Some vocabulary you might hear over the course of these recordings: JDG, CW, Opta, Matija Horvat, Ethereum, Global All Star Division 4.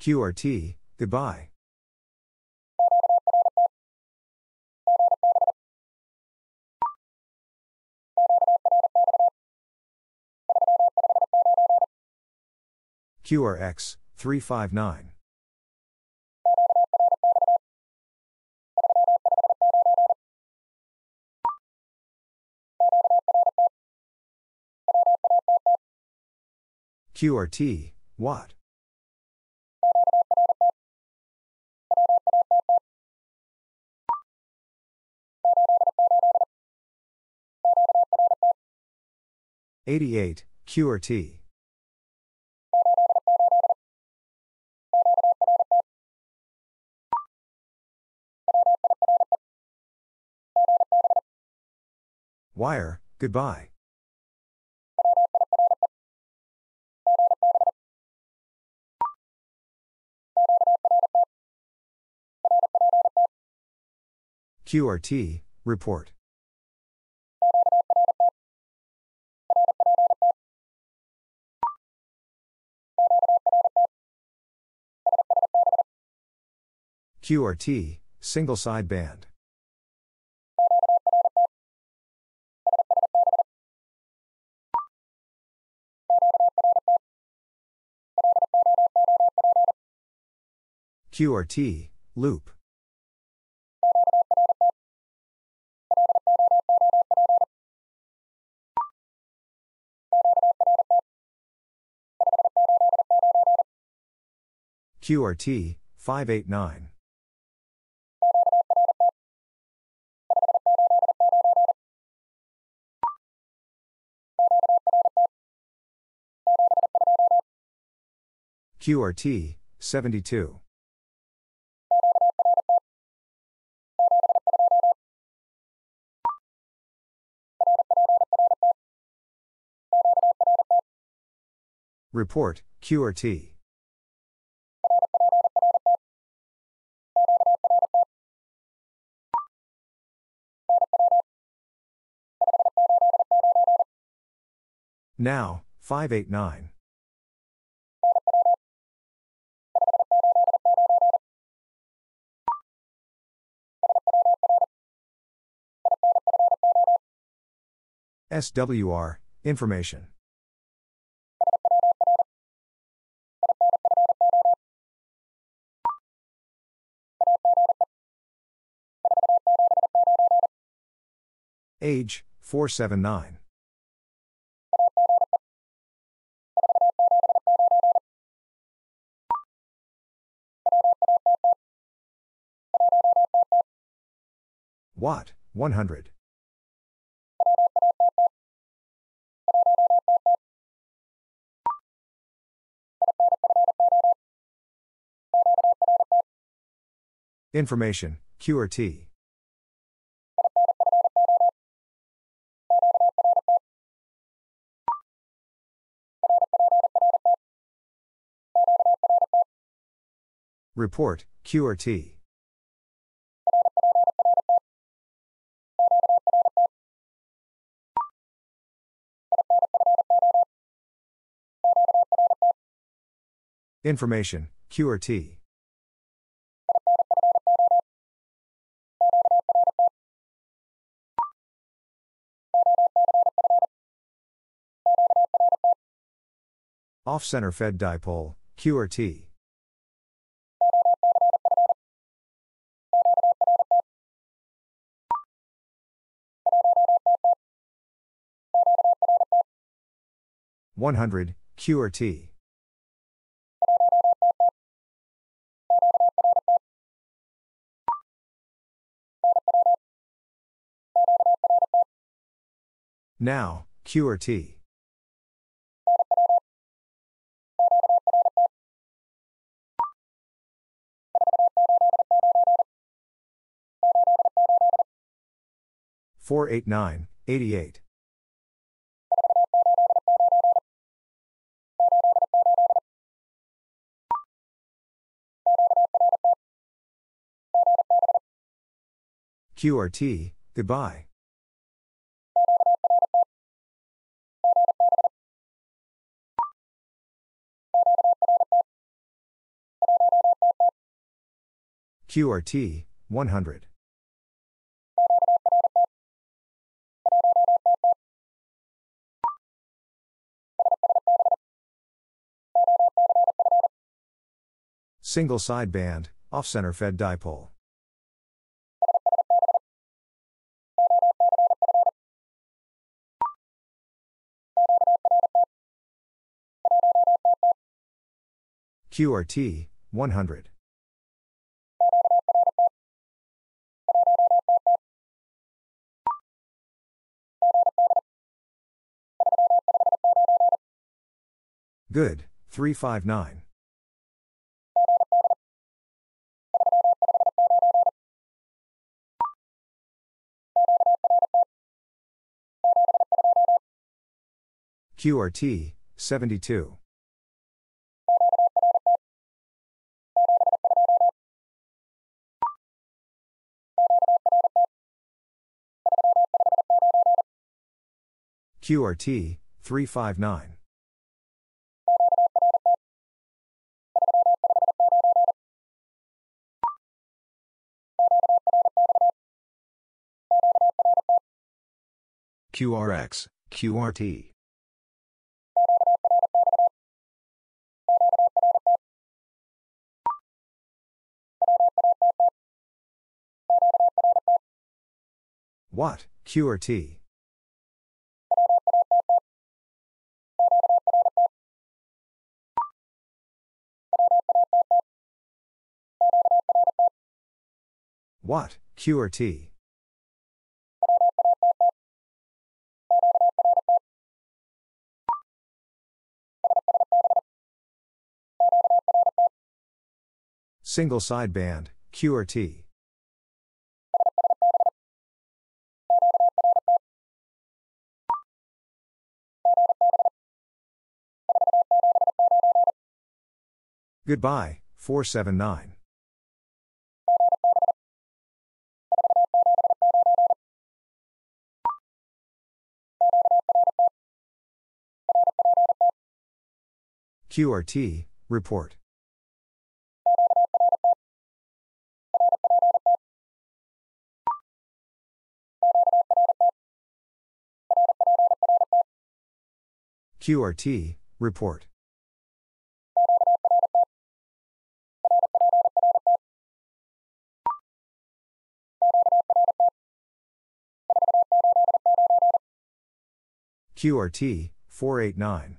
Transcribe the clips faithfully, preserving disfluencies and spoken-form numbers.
Q R T, goodbye. Q R X, three five nine. Q R T, what? eighty-eight, Q R T. Wire, goodbye. Q R T, report. Q R T, single sideband. Q R T, loop. Q R T, five eight nine. Q R T, seventy-two. Report, Q R T. Now, five eight nine. S W R, information. Age, four seven nine. Watt, one hundred. Information, Q R T. Report, Q R T. Information, Q R T. Off-center fed dipole, Q R T. one hundred, Q R T. Now, Q R T. four eight nine, eighty-eight. Q R T, goodbye. Q R T, one hundred. Single sideband, off-center fed dipole. Q R T, one hundred. Good, three five nine. Q R T, seventy-two. Q R T, three five nine. Q R X, Q R T. What, Q R T? What, Q R T? Single sideband, Q R T. Goodbye, four seven nine. Q R T, report. Q R T, report. Q R T, four eight nine.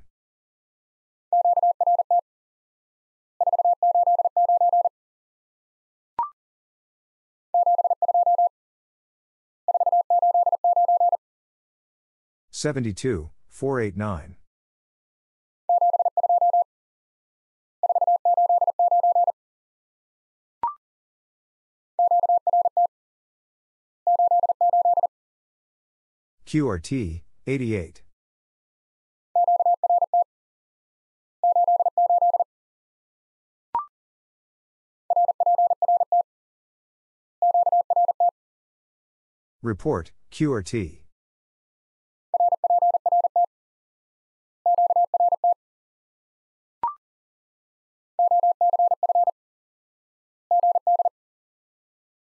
seventy-two, four eight nine. Q R T, eighty-eight. Report, Q R T.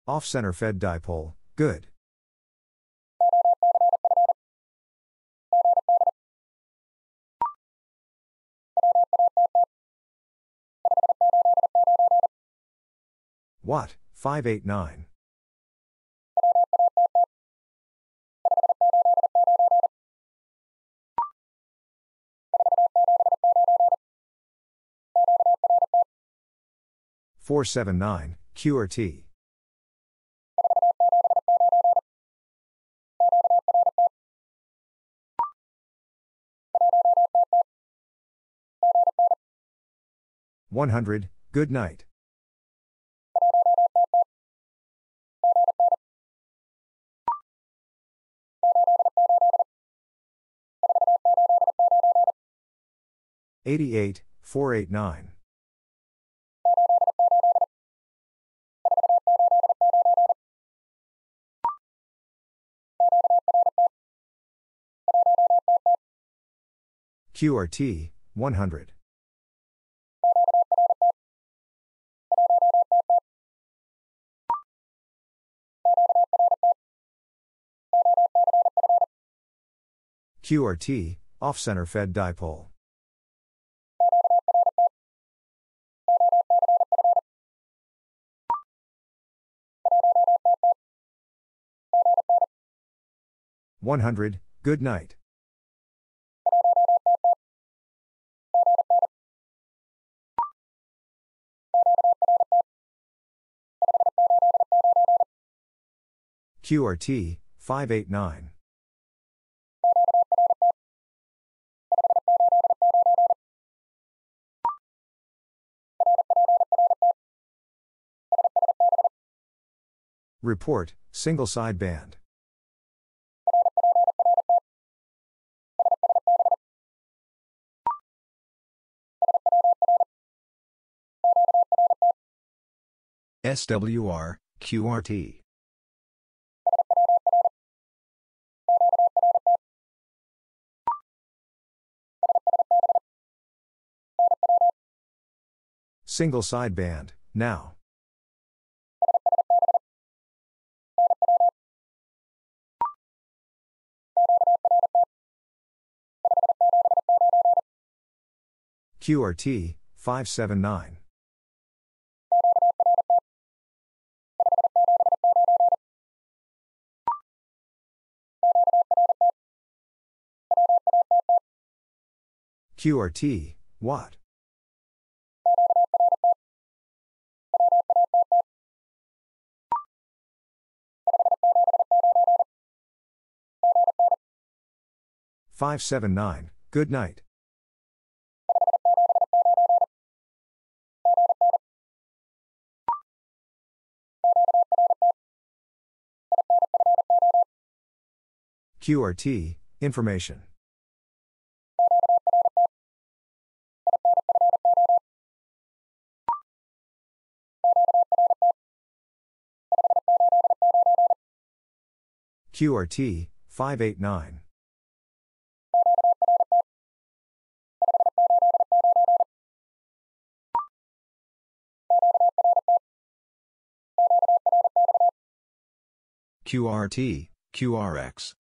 Off-center fed dipole, good. What, five eight nine. four seven nine, Q R T. one hundred, good night. eighty-eight, four eight nine. Q R T, one hundred. Q R T, off-center fed dipole. one hundred, good night. Q R T, five eight nine. Report, single sideband. S W R, Q R T. Single sideband, now. Q R T, five seven nine. Q R T, watt. five seven nine, good night. Q R T, information. Q R T, five eight nine. Q R T, Q R X.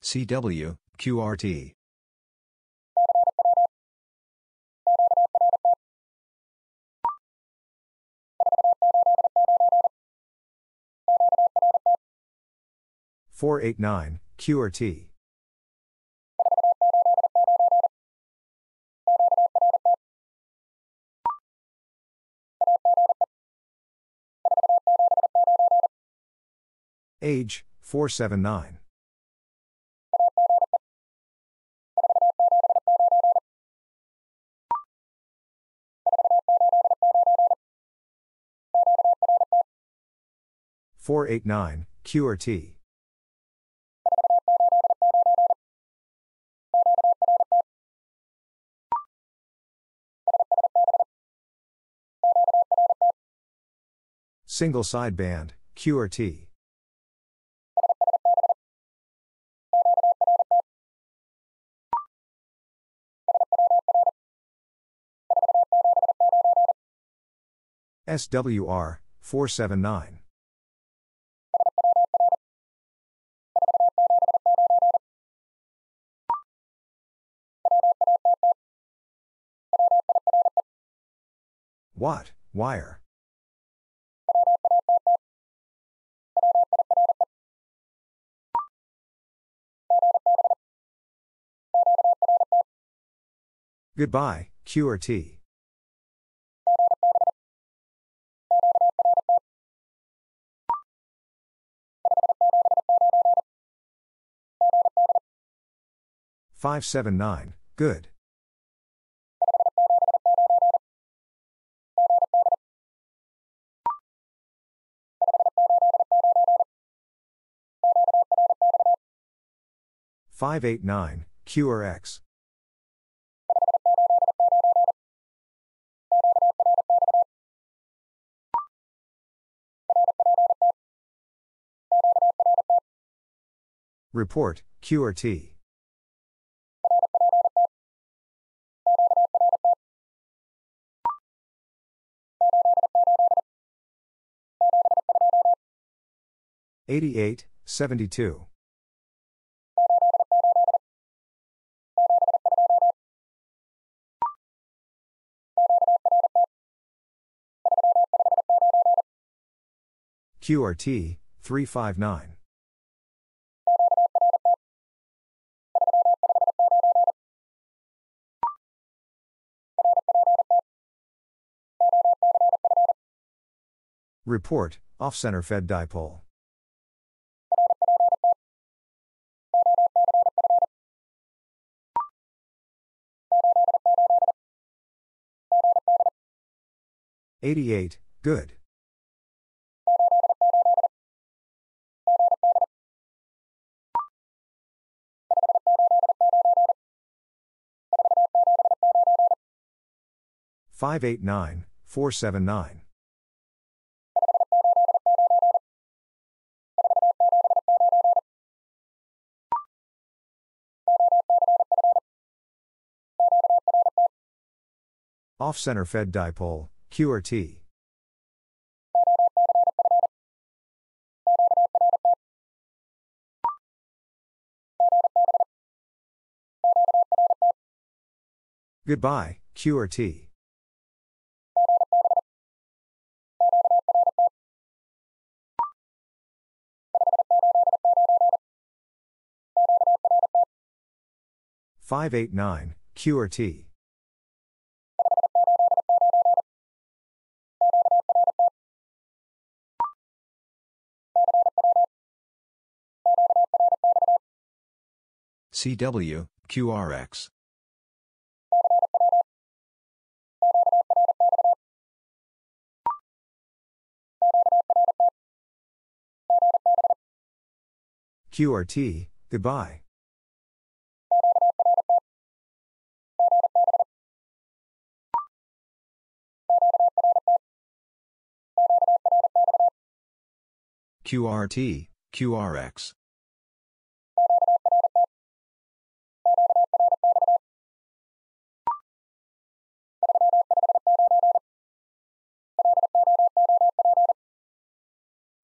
C W, Q R T. four eight nine, Q R T. Age, four seven nine. four eight nine, Q R T. Single sideband, Q R T. S W R, four seven nine. Watt, wire. Goodbye, Q R T. five seven nine, good. five eight nine, Q R X. Report, Q R T. eighty-eight, seventy-two. Q R T, three fifty-nine. Report, off-center fed dipole. eighty-eight, good. five eighty-nine, four seventy-nine. Off-center fed dipole, Q R T. Goodbye, Q R T. five eighty-nine, Q R T. C W, Q R X. Q R T, goodbye. Q R T, Q R X.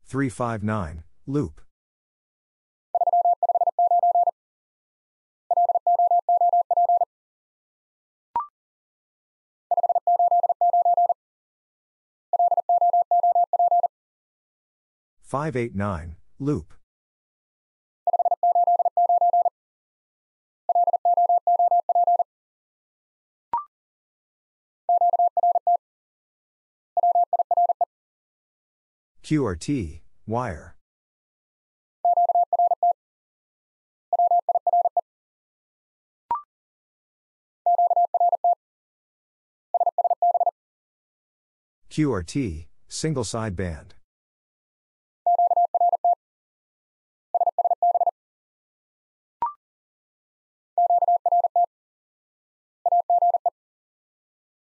three fifty-nine, loop. five eighty-nine, loop. Q R T, wire. Q R T, single sideband.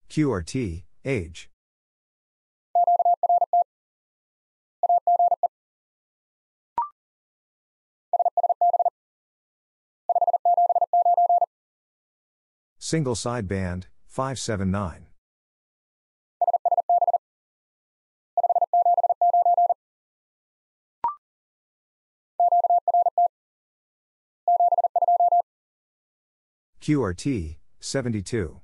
Q R T, age. Single sideband, five seventy-nine. Q R T, seventy-two.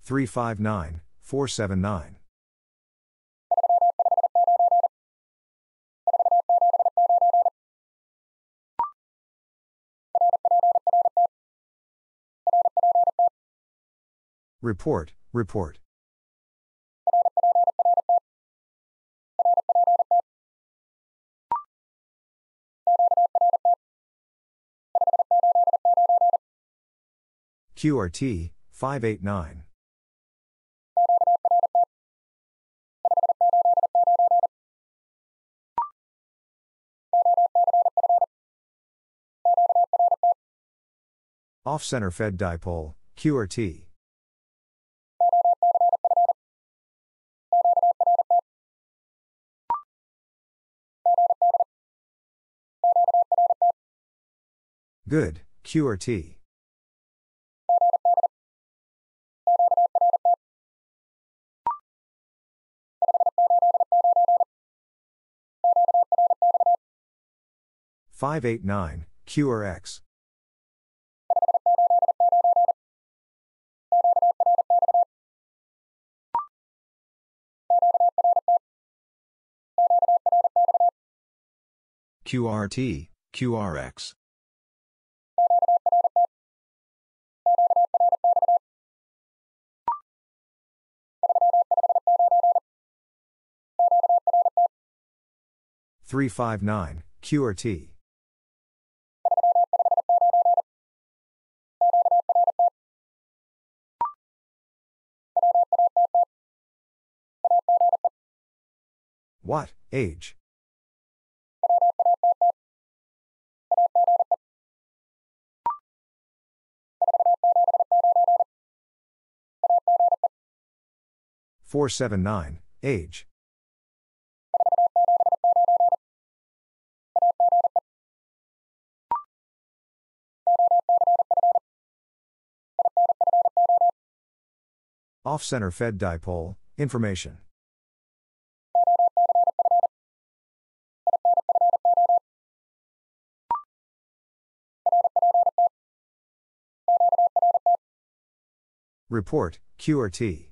three fifty-nine, four seventy-nine. Report, report. Q R T, five eighty-nine. Off-center fed dipole, Q R T. Good, Q R T. five eight nine, Q R X. Q R T, Q R X. three five nine, Q R T. What, age? four seven nine, age. Off-center fed dipole, information. Report, Q R T.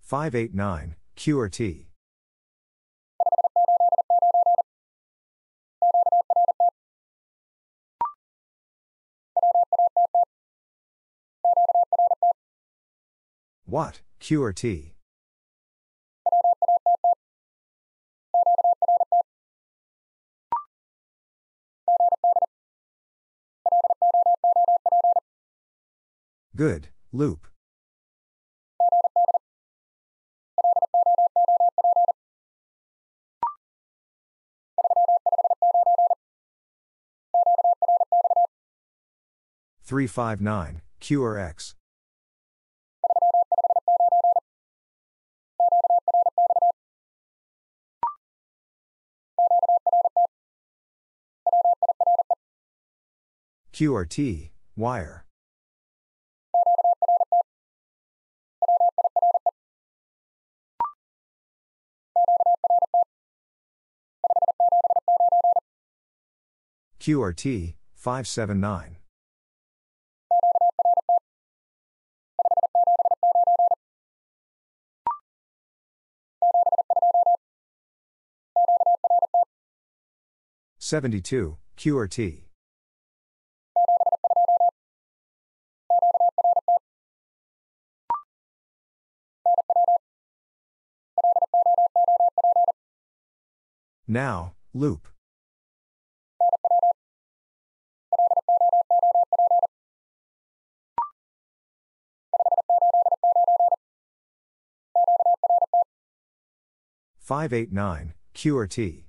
five eight nine, Q R T. What, Q R T? Good, loop. three five nine, Q R X. Q R T, wire. Q R T, five seven nine. seventy-two, Q R T. Now, loop. five eight nine, Q R T.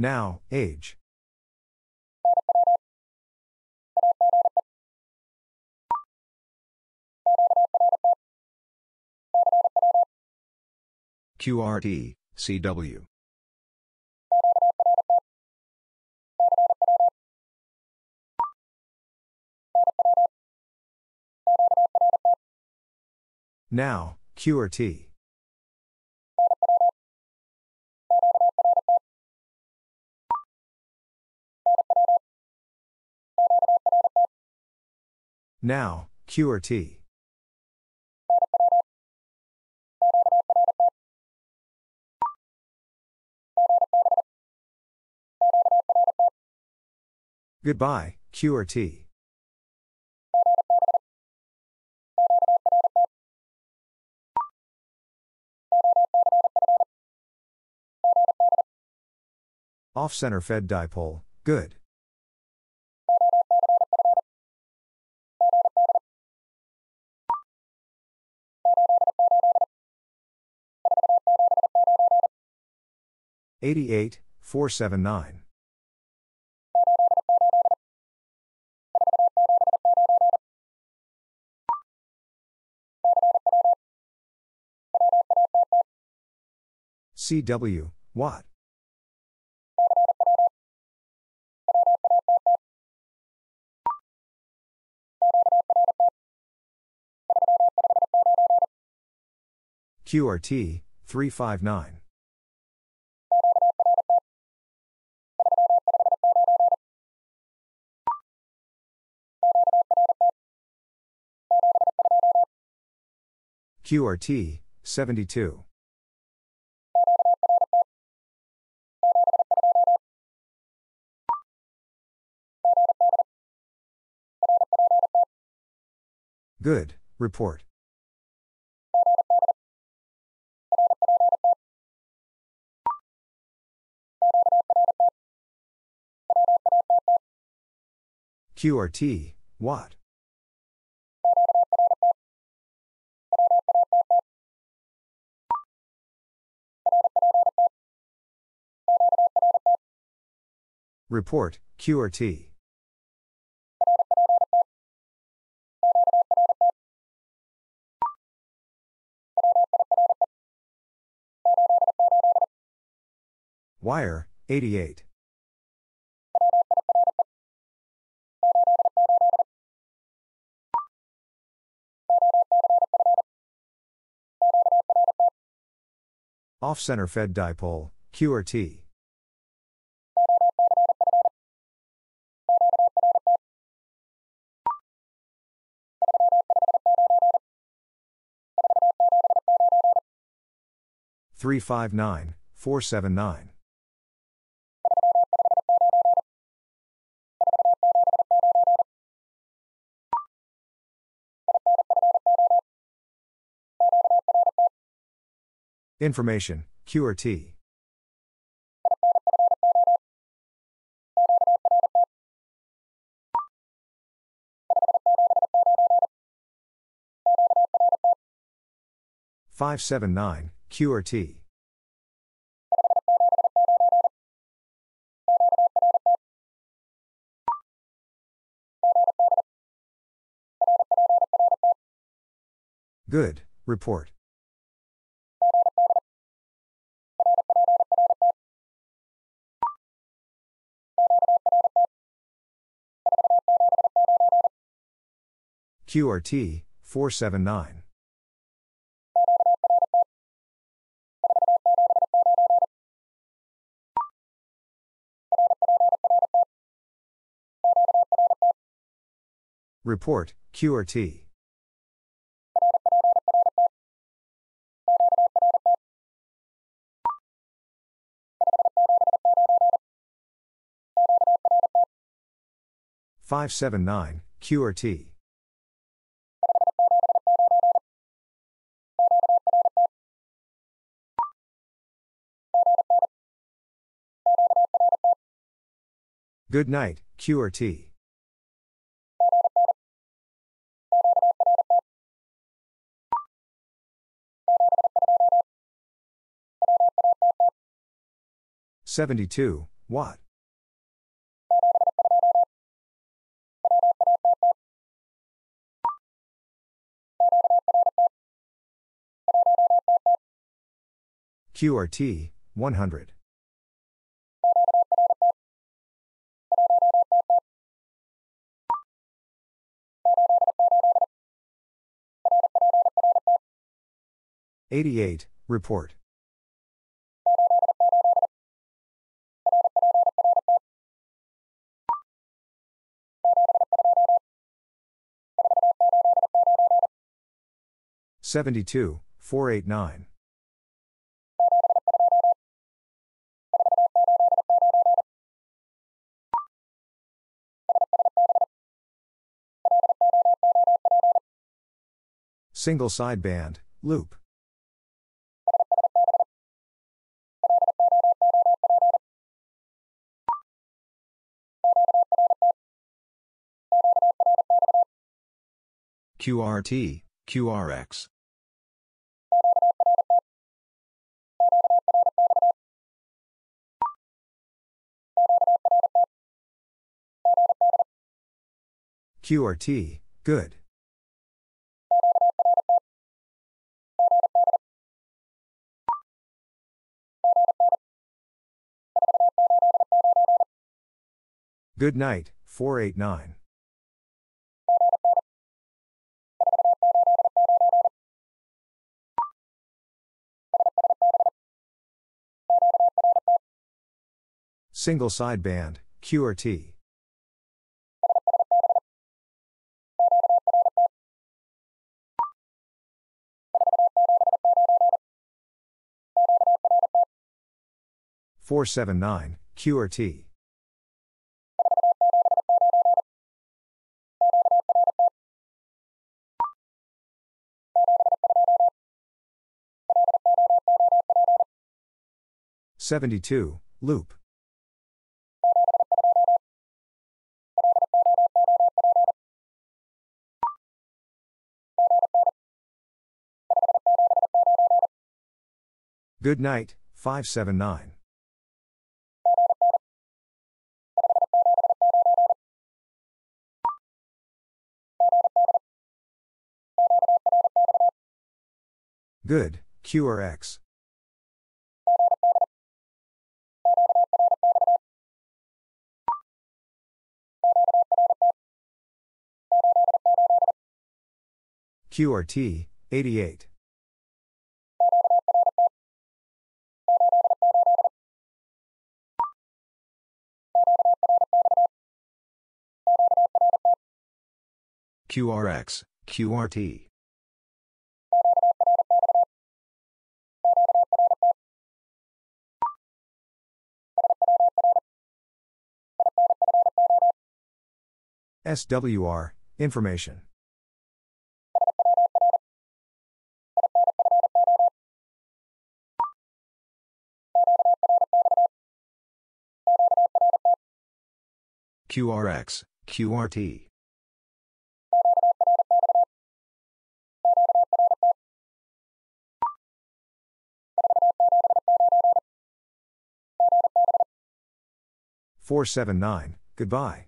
Now, age. Q R T, C W. Now, Q R T. Now, Q R T. Goodbye, Q R T. Off-center fed dipole, good. eighty-eight, four seventy-nine. C W, Watt. Q R T, three fifty-nine. Q R T, seventy-two. Good, report. Q R T, Watt. Report, Q R T. Wire, eighty-eight. Off-center fed dipole, Q R T. three fifty-nine, four seventy-nine. Information, Q R T. five seventy-nine, Q R T. Good, report. Q R T, four seventy-nine. Report, Q R T. five seventy-nine, Q R T. Good night, Q R T. seventy-two, Watt. Q R T, one hundred. eighty-eight, report. seventy-two, four eighty-nine. Single sideband, loop. Q R T, Q R X. Q R T, good. Good night, four eight nine. Single sideband, Q R T. four seven nine, Q R T. seventy-two, loop. Good night, five seven nine. Good, Q R X. Q R T, eighty-eight. Q R X, Q R T. S W R, information. Q R X, Q R T. four seven nine, goodbye.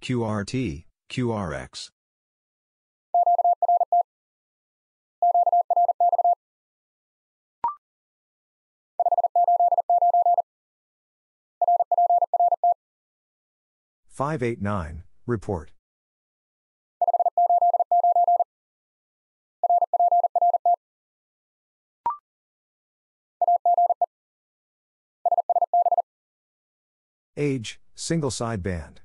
Q R T, Q R X. five eight nine, report. Age, single sideband.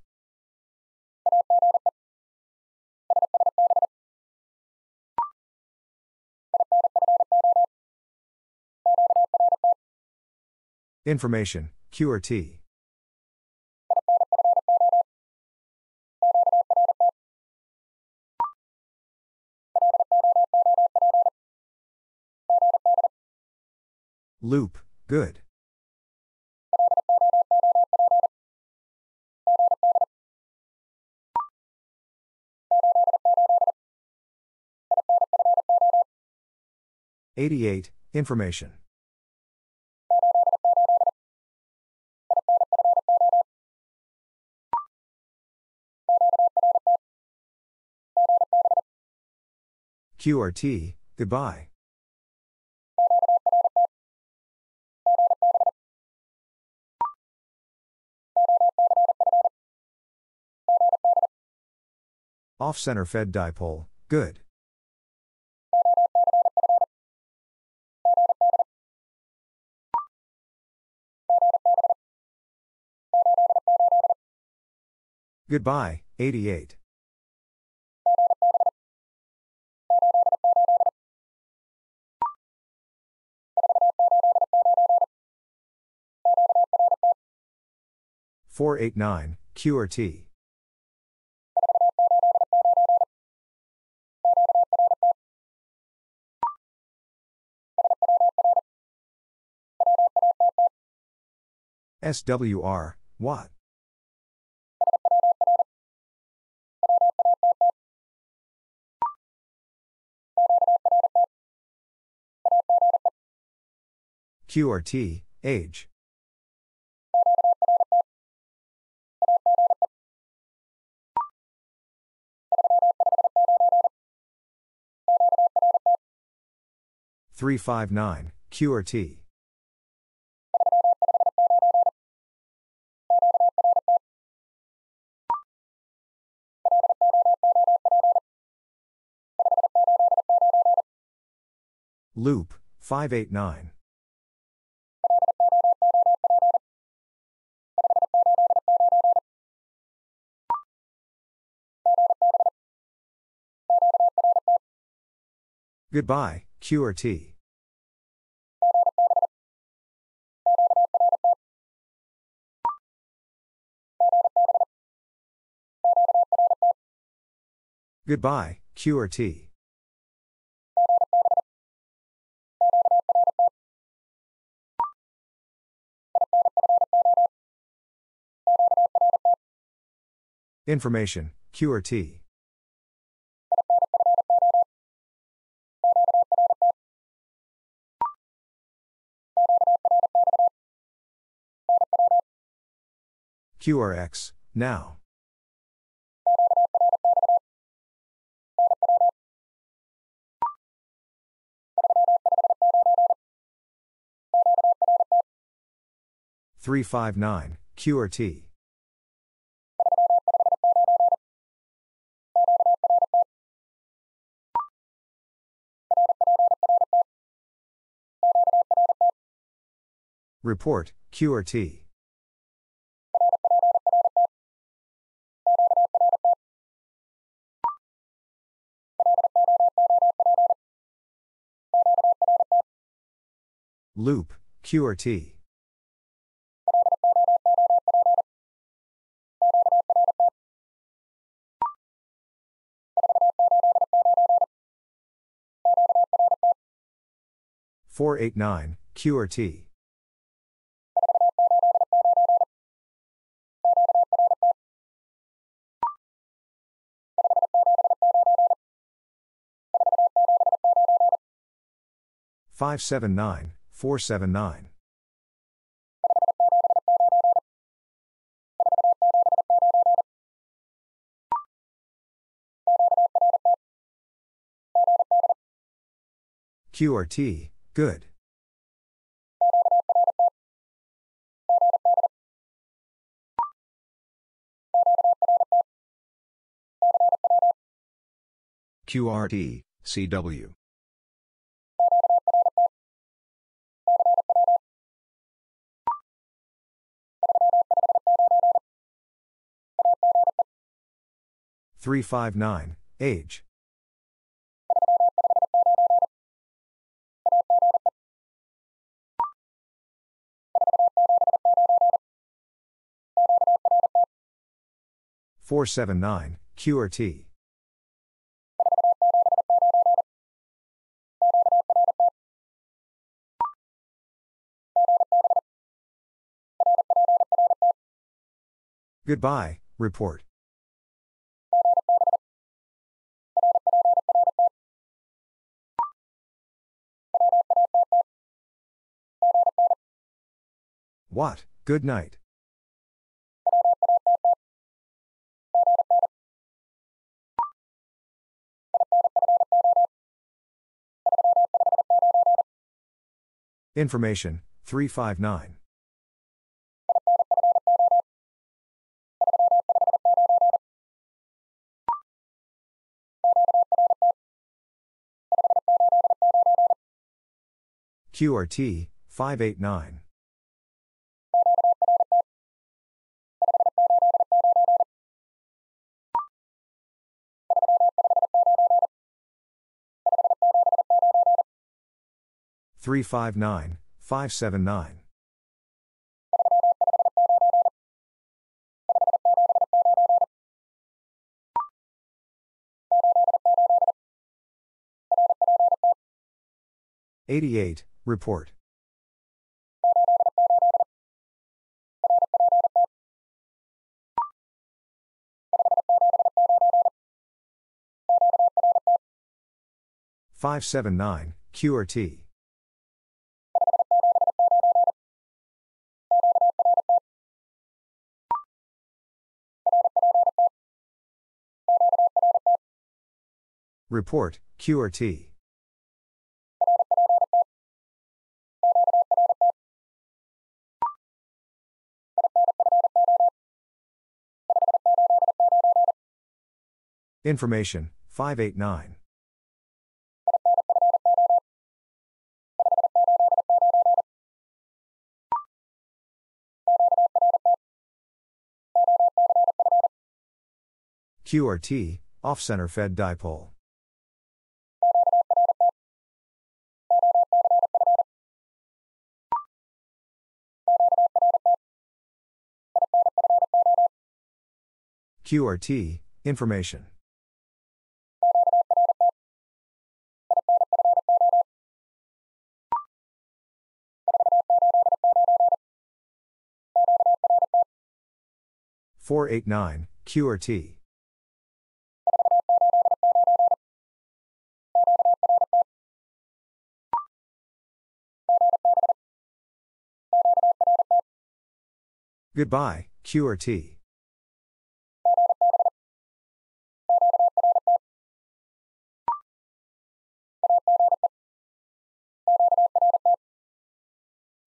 Information, Q R T. Loop, good. eighty-eight, information. Q R T, goodbye. Off-center fed dipole, good. Goodbye, eighty-eight. four eight nine, Q R T. S W R, what? Q R T, age. three five nine, Q R T. Loop, five eight nine. Goodbye, Q R T. Goodbye, Q R T. Information, Q R T. Q R X, now. three five nine, Q R T. Report, Q R T. Loop, Q R T. four eight nine, Q R T. five seven nine, four seven nine. Q R T, good. Q R T, C W. three five nine, age. four seven nine, Q R T. Goodbye, report. What, good night. Information, three five nine. Q R T, five eight nine. three five nine, five seven nine. eighty-eight, report. five seven nine, Q R T. Report, Q R T. Information, five eight nine. Q R T, off-center fed dipole. Q R T, information. four eight nine, Q R T. Goodbye, Q R T.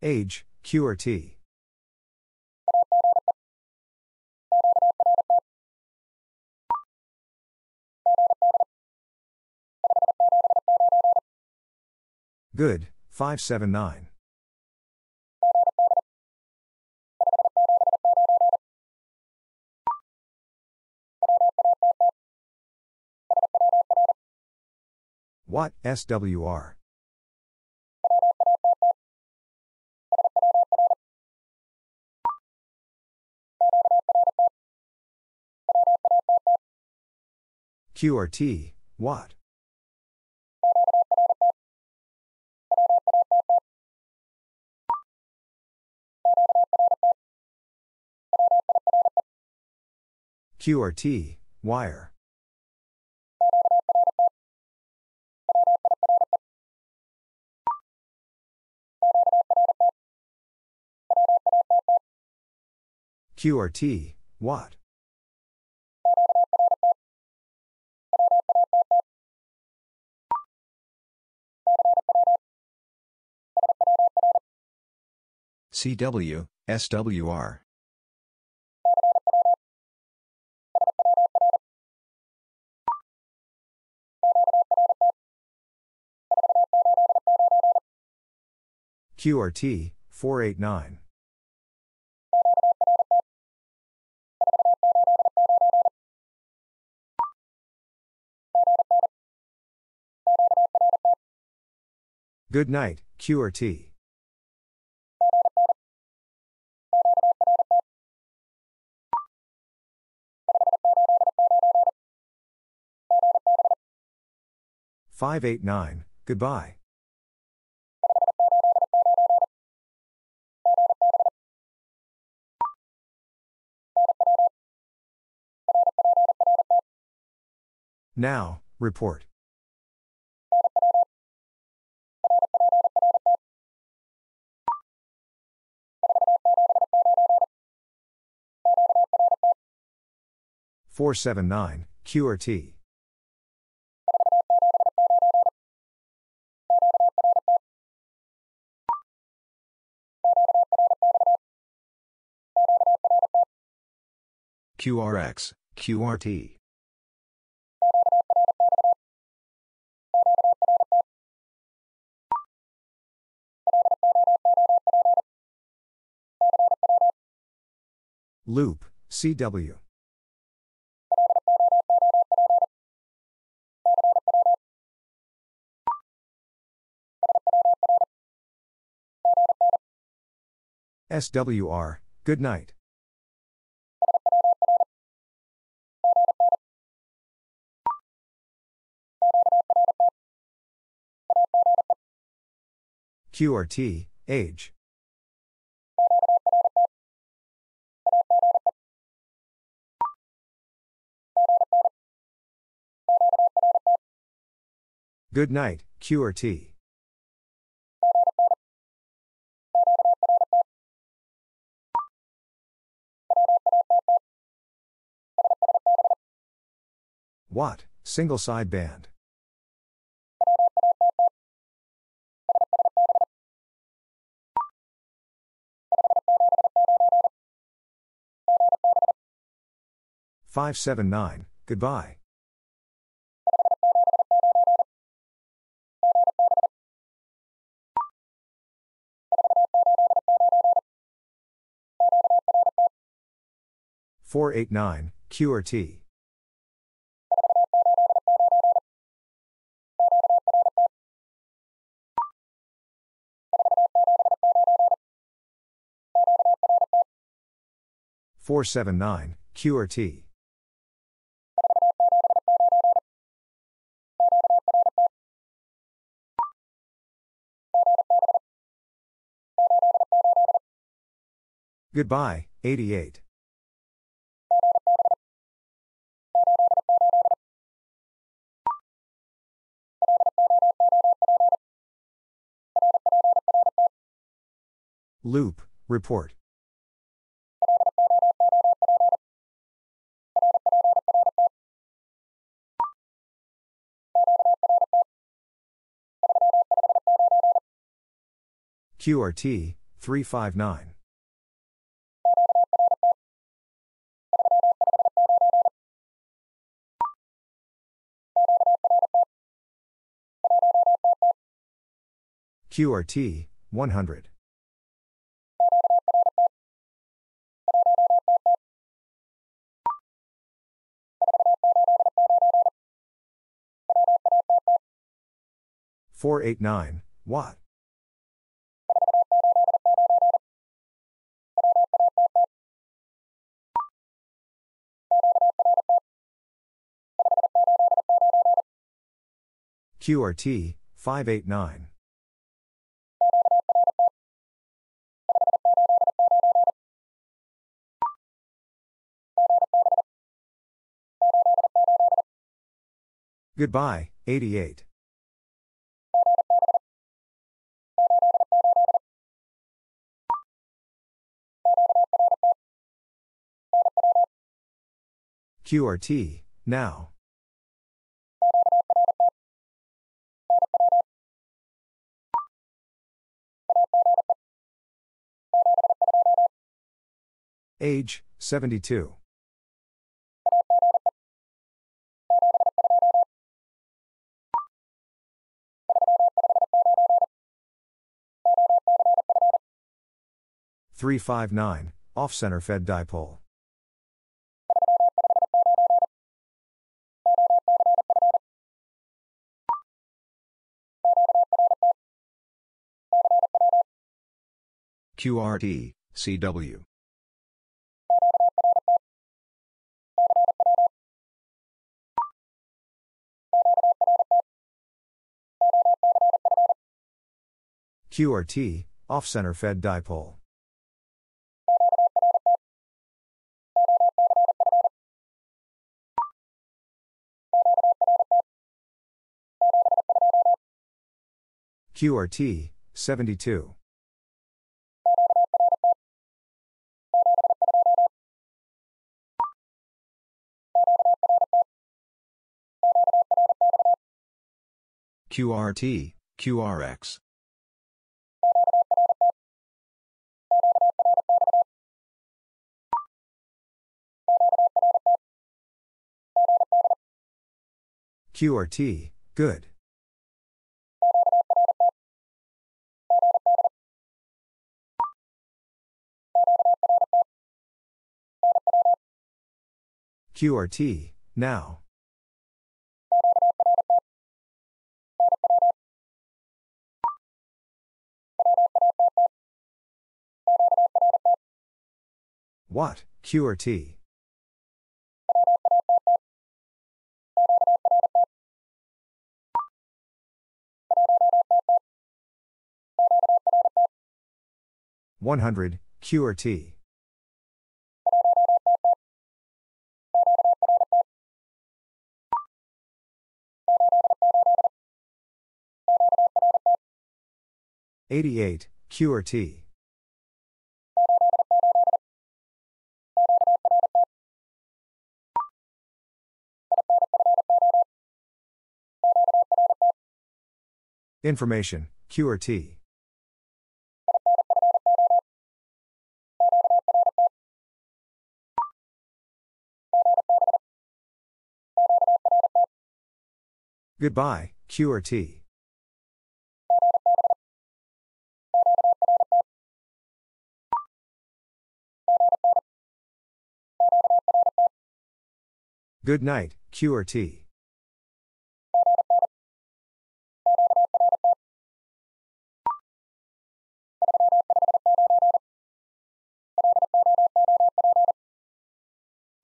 Age, Q R T. Good, five seven nine. Watt, S W R. Q R T, Watt. Q R T, wire. Q R T, watt. C W, S W R. Q R T, four eight nine. Good night, Q R T. five eight nine, goodbye. Now, report. four seven nine, Q R T. Q R X, Q R T. Loop, C W. S W R, good night. Q R T, age. Good night, Q R T. Watt, single sideband. five seven nine, goodbye. four eight nine, Q R T. four seven nine, Q R T. Goodbye, eighty-eight. Loop, report. Q R T, three five nine. Q R T, one hundred. four eight nine, Watt. Q R T, five eight nine. Goodbye, eighty-eight. Q R T, now. Age, seventy-two. three five nine, off-center fed dipole. Q R T, C W. Q R T, off-center fed dipole. Q R T, seventy-two. Q R T, Q R X. Q R T, good. Q R T, now. What, Q R T? one hundred, Q R T. eighty-eight, Q R T. Information, Q R T. Goodbye, Q R T. Good night, Q R T.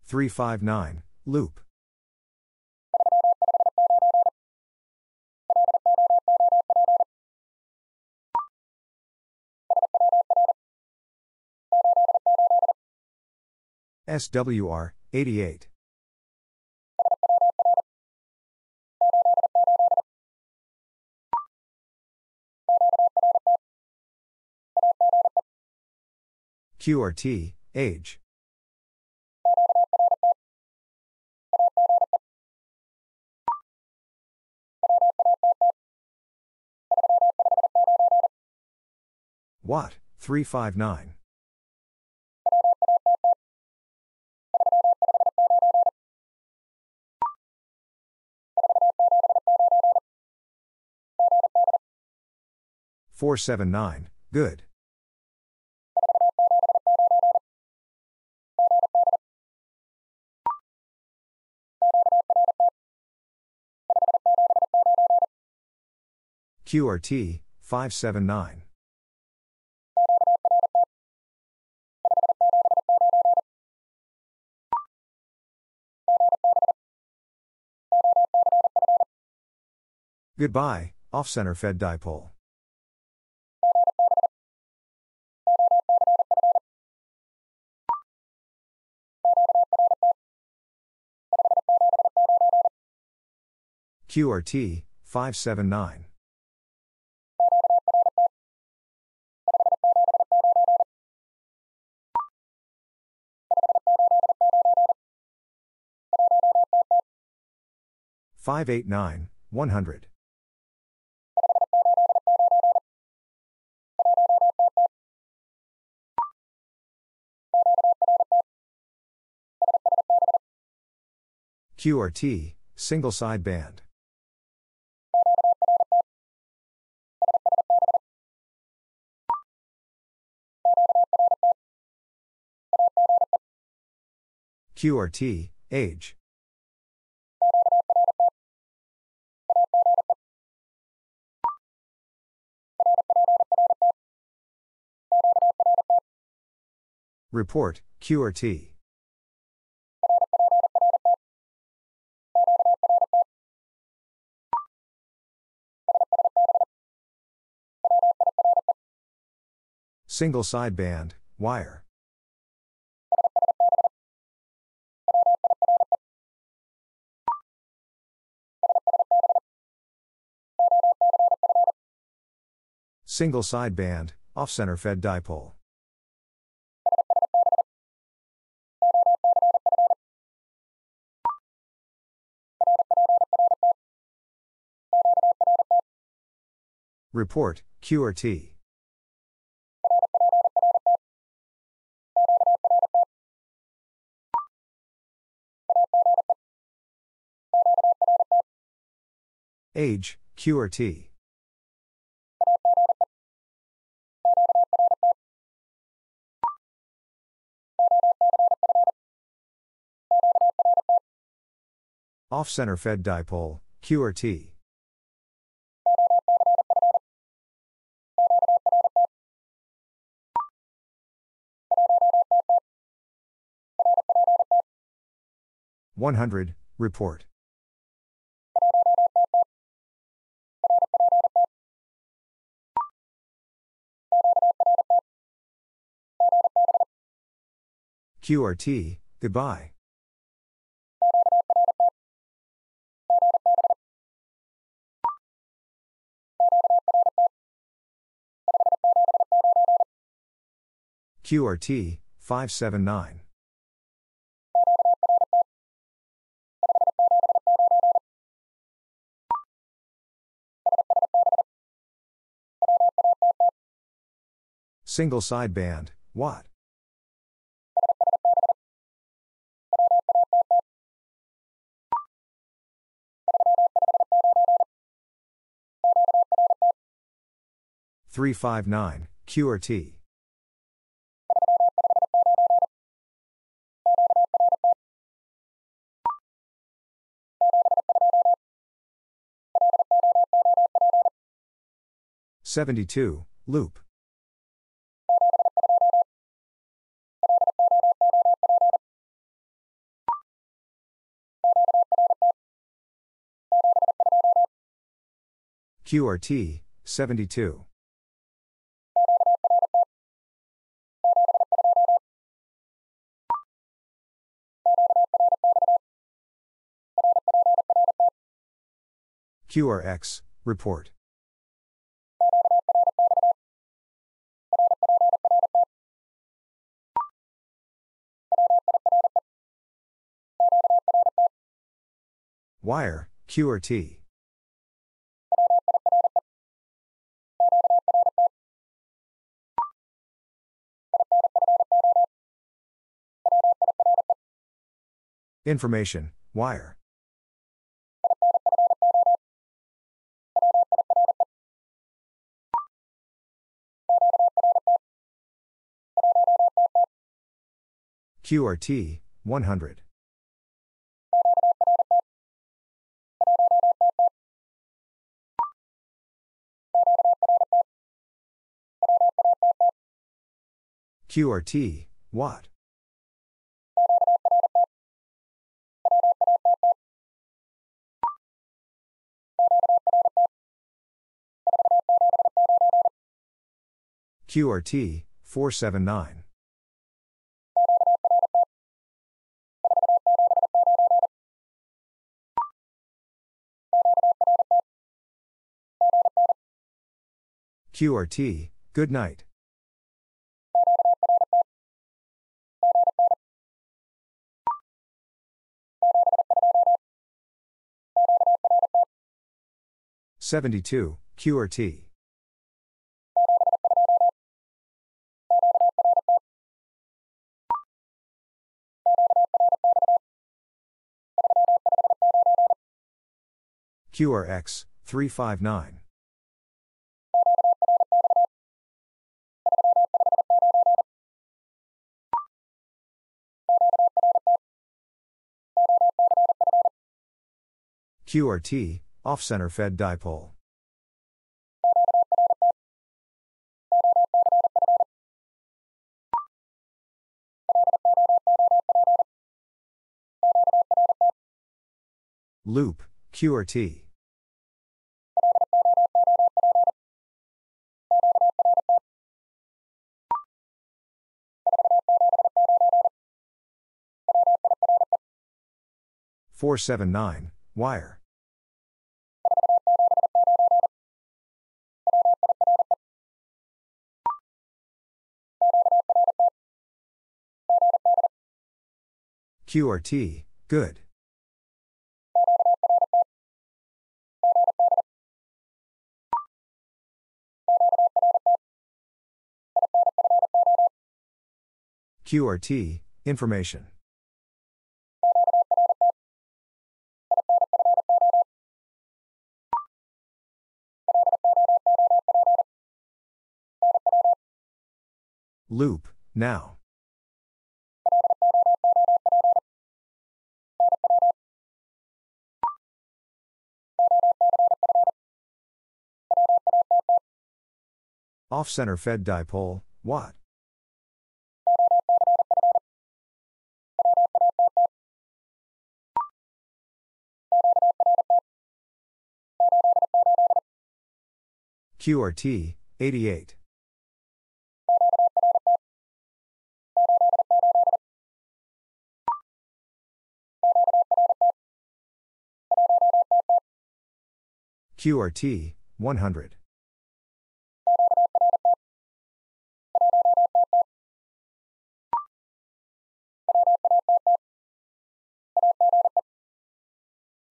three five nine, loop. S W R, eighty-eight. Q R T, age. Watt, three five nine. four seven nine, good. Q R T, five seven nine. Goodbye, off-center fed dipole. Q R T, five seven nine. five eight nine, one hundred. Q R T, single sideband. Q R T, age. Report, Q R T. Single sideband, wire. Single sideband, off-center fed dipole. Report, Q R T. Age, Q R T. Off-center fed dipole, Q R T. one hundred, report. Q R T, goodbye. Q R T, five seven nine. Single sideband, watt. three five nine, Q R T. seventy-two, Loop. Q R T, seventy-two. Q R X, report. Wire, Q R T. Information, wire. Q R T, one hundred. Q R T, watt. Q R T, four seventy-nine. Q R T, good night. seventy-two, Q R T. Q R X, three five nine. Q R T, off-center fed dipole. Loop, Q R T. four seventy-nine, wire. Q R T, good. Q R T, information. Loop, now. Off-center fed dipole, watt. Q R T, eighty-eight. Q R T, one hundred.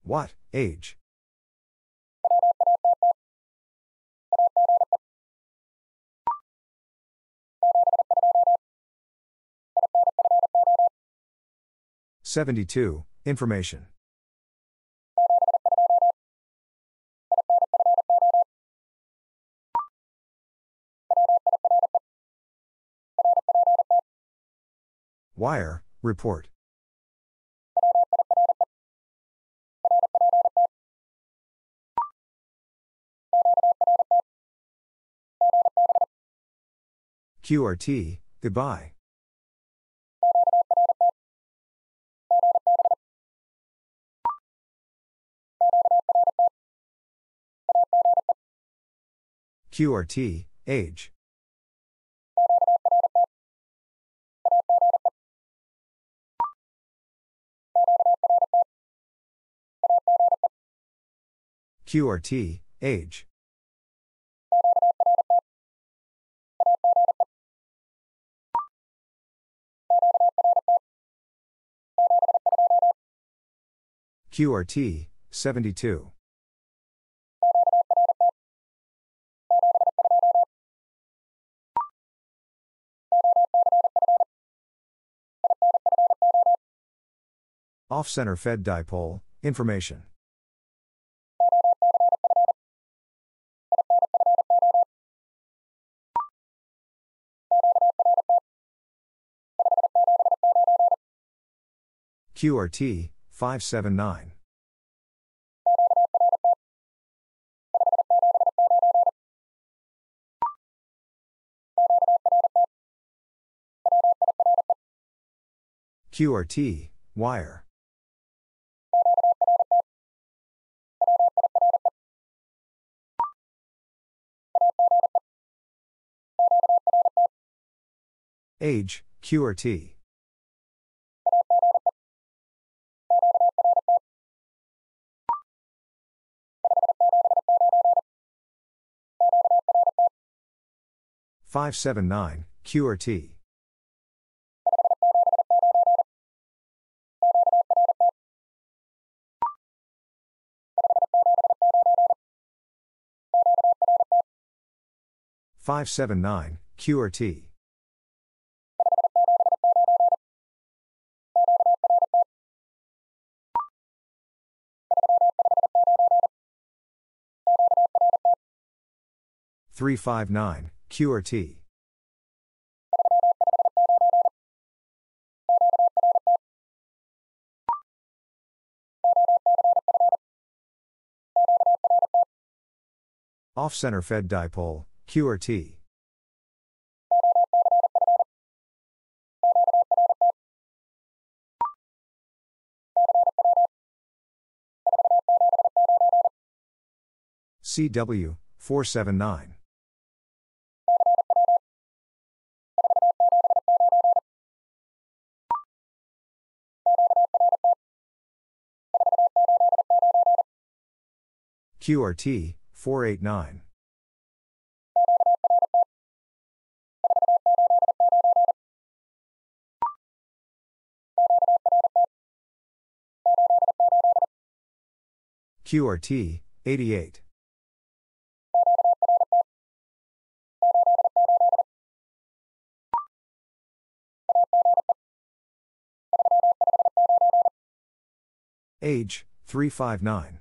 Watt, age. seventy-two, information. Wire, report. Q R T, goodbye. Q R T, age. Q R T, age. Q R T, seventy-two. Off-center fed dipole, information. Q R T, five seventy-nine. Q R T, wire. Age, Q R T. five seventy-nine, Q R T. five seventy-nine, Q R T. three fifty-nine, Q R T. Off-center fed dipole, Q R T. C W, four seventy-nine. Q R T, four eighty-nine. Q R T, eighty-eight. Age, three fifty-nine.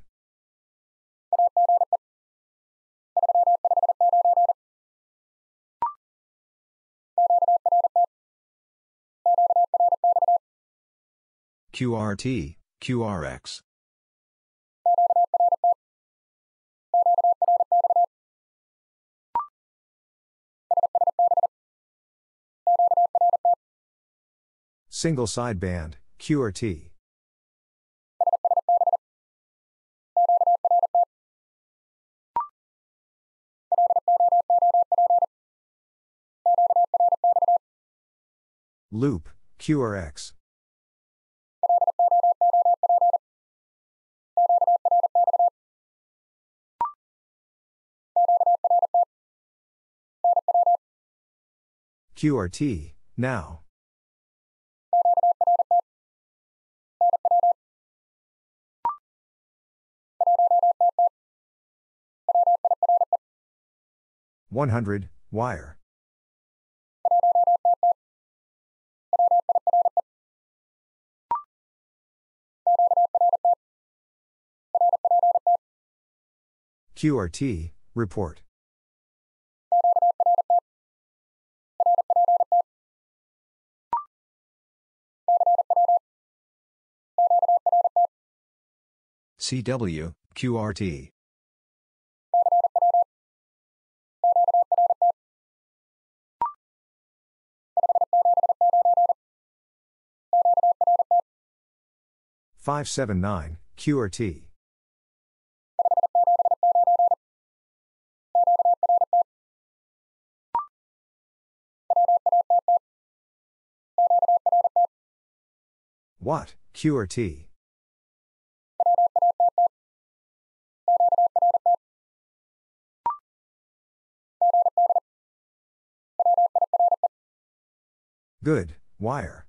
Q R T, Q R X. Single sideband, Q R T. Loop, Q R X. Q R T, now. one hundred, wire. Q R T, report. C W, Q R T. five seven nine, Q R T. Watt, Q R T. Good, wire.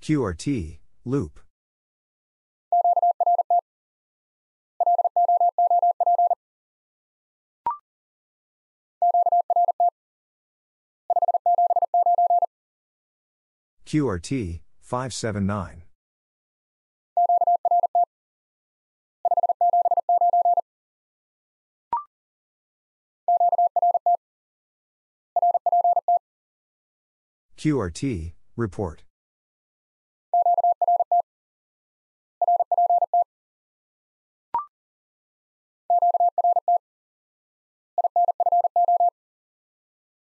Q R T, loop. Q R T, five seven nine. Q R T, report.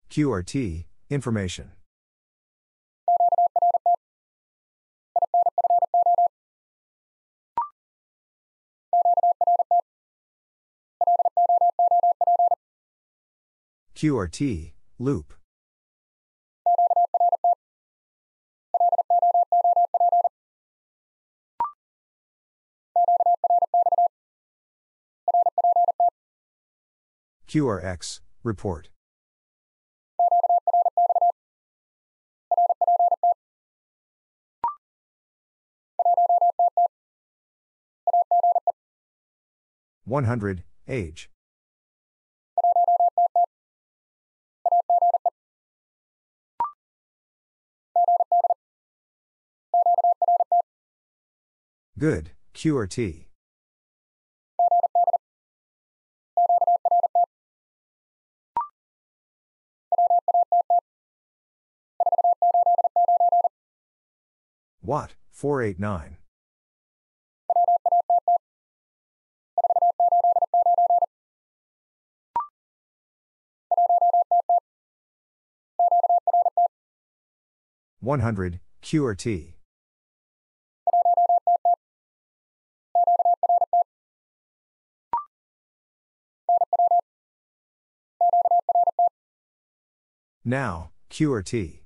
Q R T, information. Q R T, loop. Q R X, report. one hundred, age. Good, Q R T. Watt, four eight nine. one hundred, Q R T. Now, Q R T.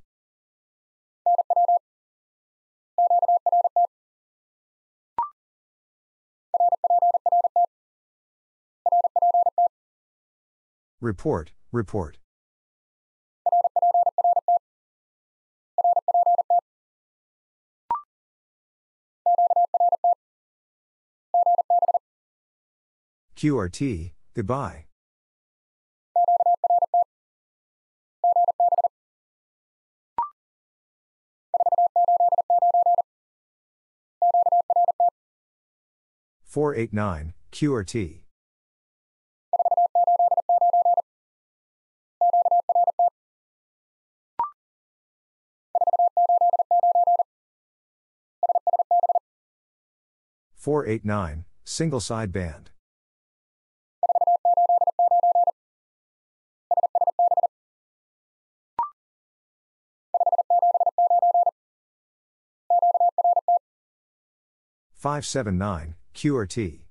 Report, report. Q R T, goodbye. four eight nine, Q R T. four eight nine, single sideband. five seven nine, Q R T.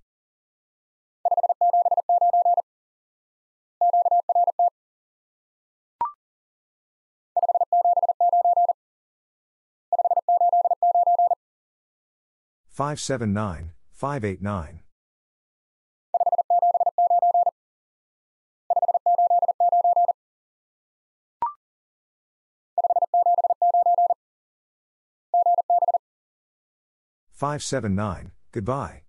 five seven nine, five eight nine. five seven nine, goodbye.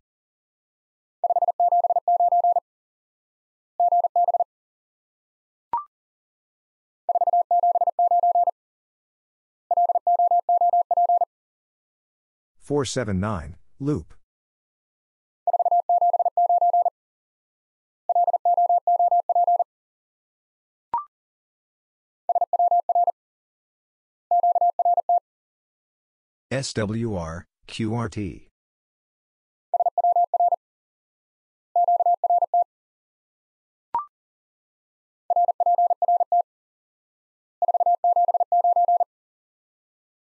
four seven nine, loop. S W R, Q R T.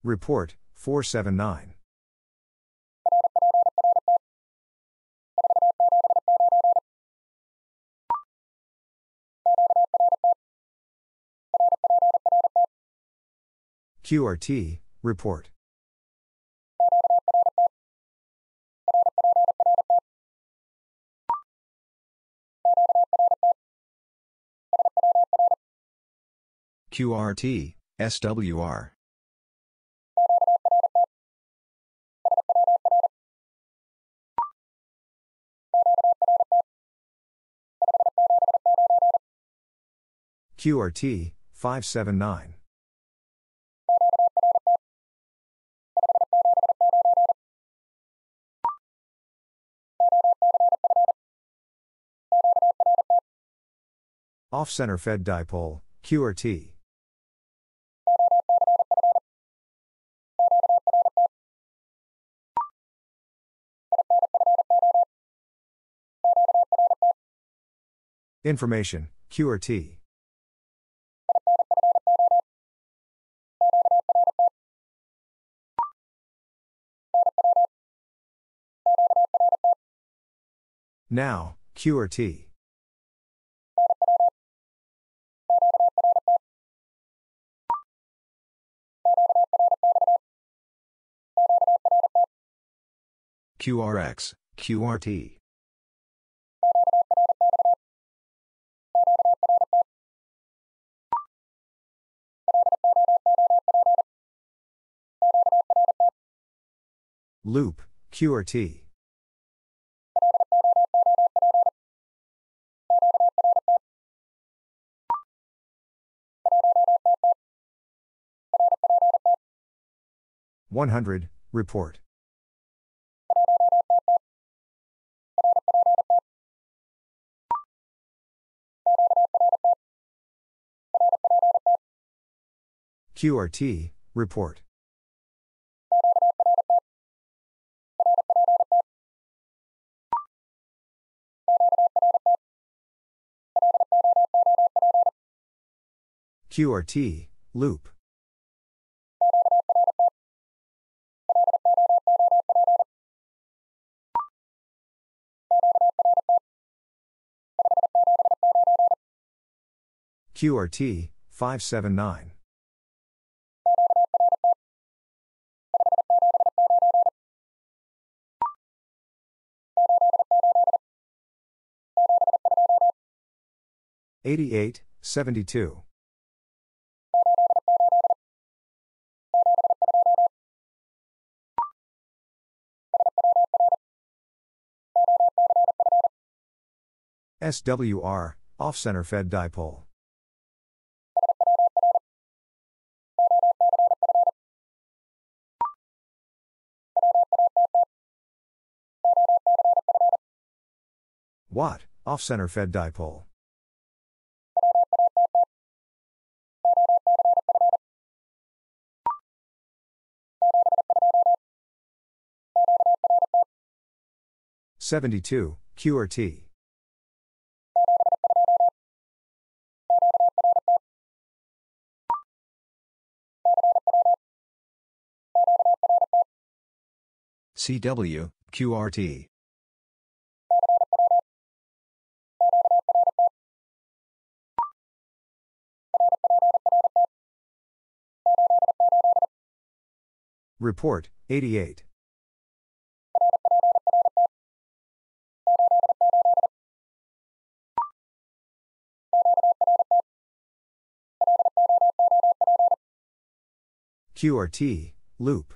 Report, four seven nine. Q R T, report. Q R T, S W R. Q R T, five seven nine. Off-center fed dipole, Q R T. Information, Q R T. Now, Q R T. Q R X, Q R T. Loop, Q R T. one hundred, report. Q R T, report. Q R T, loop. Q R T, five seven nine. eighty-eight, seventy-two. S W R, off-center fed dipole. Watt, off-center fed dipole. seventy-two, Q R T. C W, Q R T. Report, eighty-eight. Q R T, loop.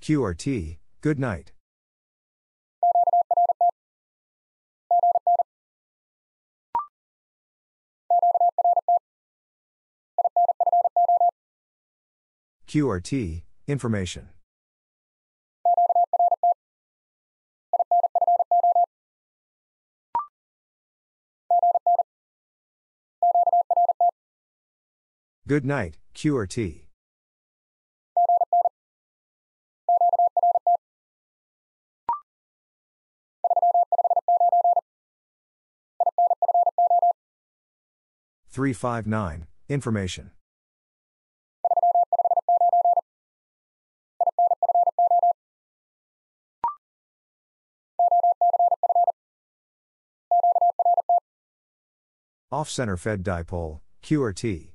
Q R T, good night. Q R T, information. Good night, Q R T. three five nine, information. Off-center fed dipole, Q R T.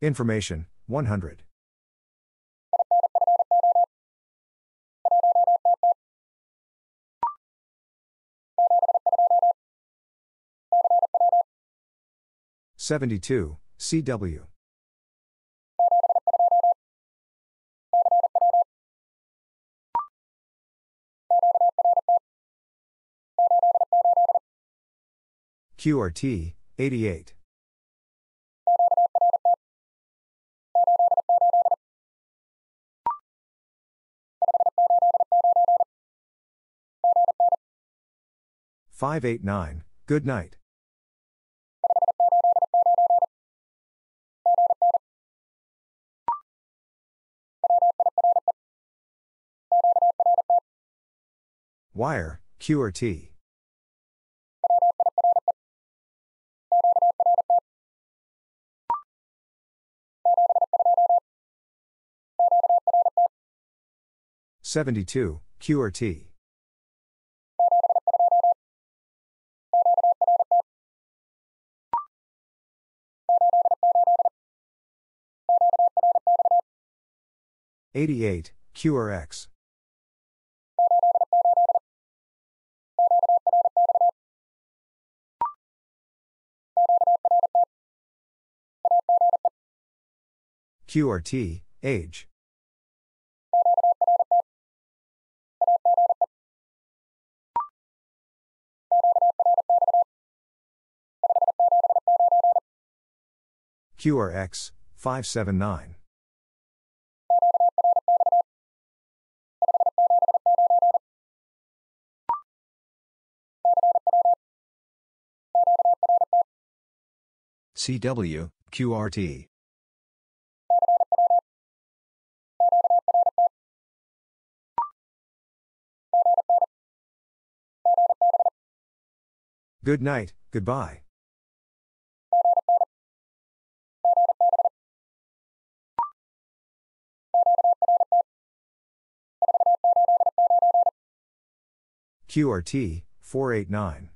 Information, one hundred. seventy-two, C W. Q R T, eighty-eight. five eight nine, good night. Wire, Q R T. seventy-two, Q R T. eighty-eight, Q R X. Q R T, age. Q R X, five seven nine. C W, Q R T. Good night, goodbye. Q R T, four eight nine.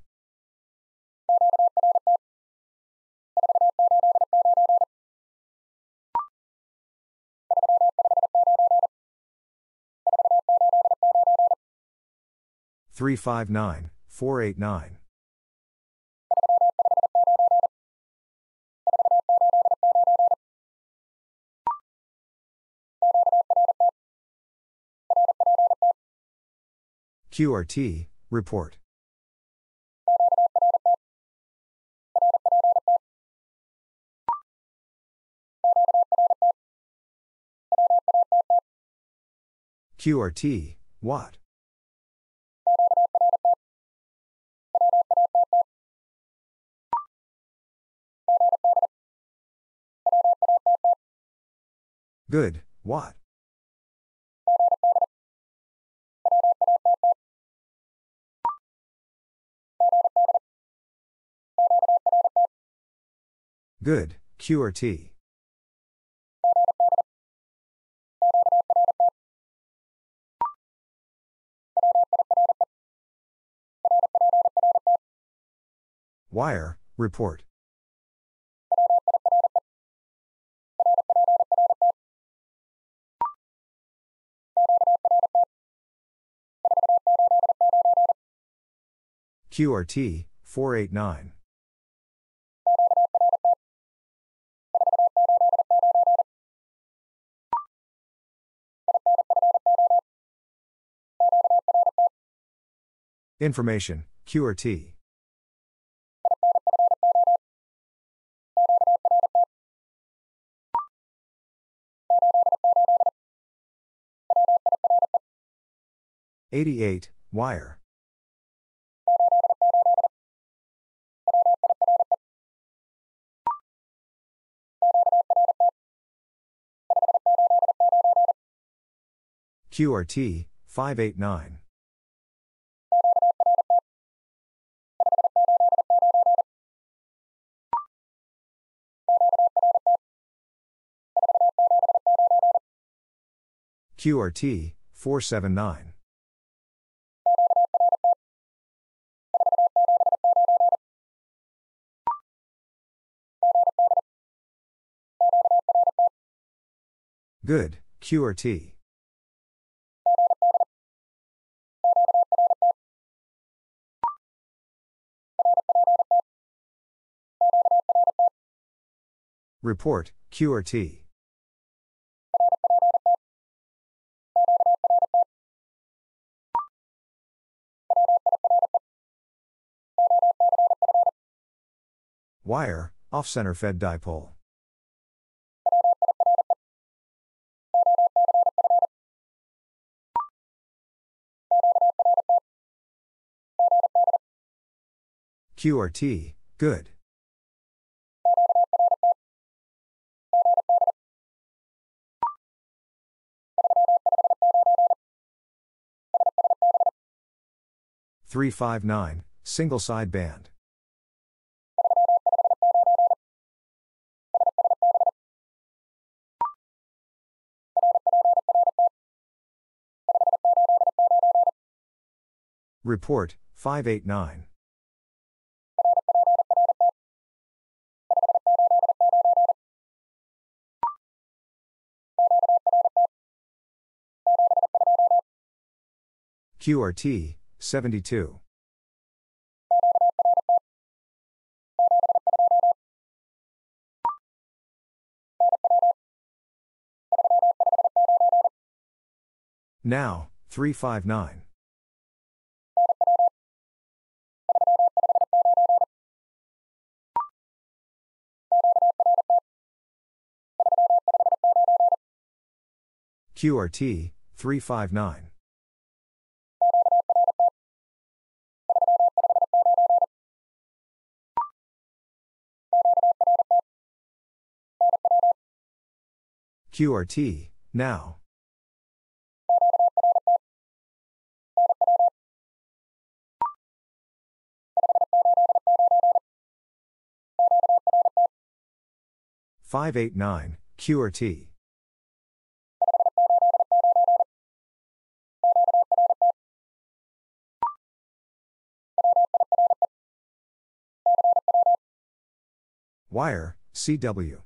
three five nine, four eight nine. Q R T, report. Q R T, watt. Good, watt. Good, Q R T. Wire, report. Q R T, four eight nine. Information, Q R T. eighty-eight, wire. Q R T, five eighty-nine. Q R T, four seventy-nine. Good, Q R T. Report, Q R T. Wire, off-center fed dipole. Q R T, good. three fifty-nine, single sideband. Report, five eighty-nine. Q R T, seventy-two. Now, three fifty-nine. Q R T, three fifty-nine. Q R T, now. five eighty-nine, Q R T. Wire, C W.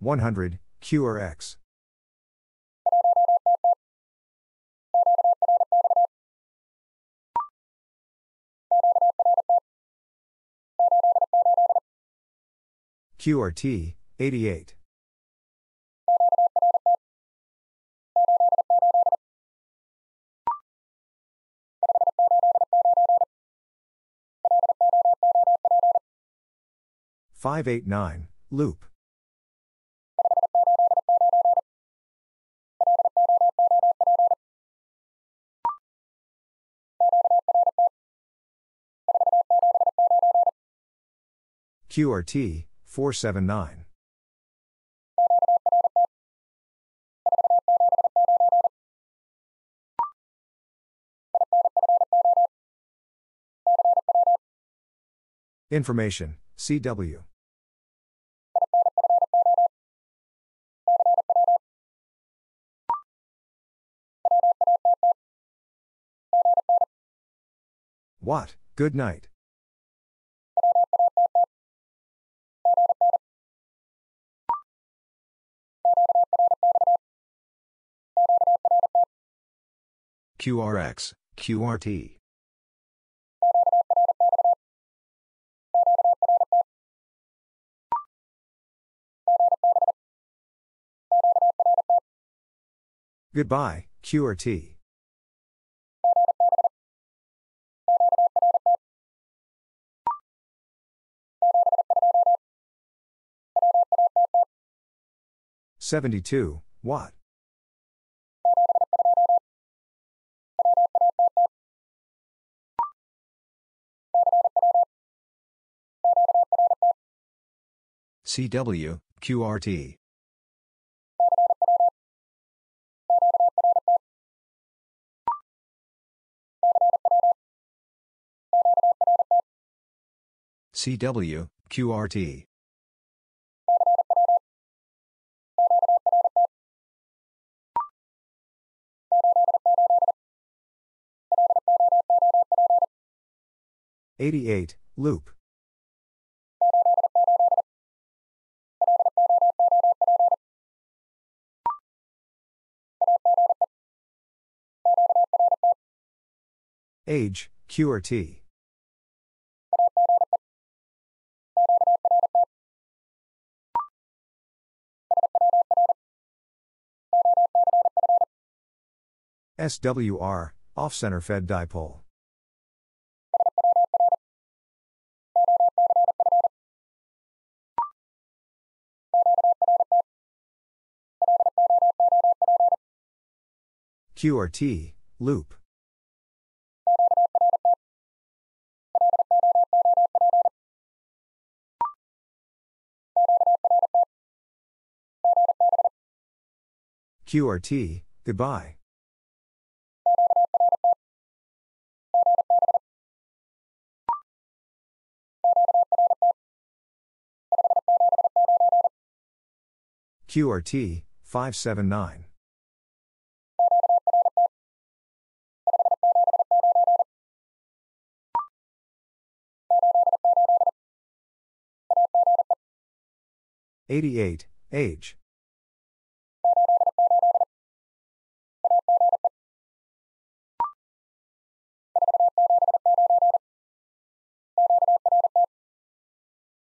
one hundred, Q R X. Q R T, eighty-eight. five eighty-nine, loop. Q R T, four seventy-nine. Information, C W. What, good night. Q R X, Q R T. Goodbye, Q R T. seventy-two watt. C W, Q R T. C W, Q R T. eighty-eight, loop. Age, Q R T. S W R, off-center fed dipole. Q R T, loop. Q R T, goodbye. Q R T, five seventy-nine. eighty-eight, age.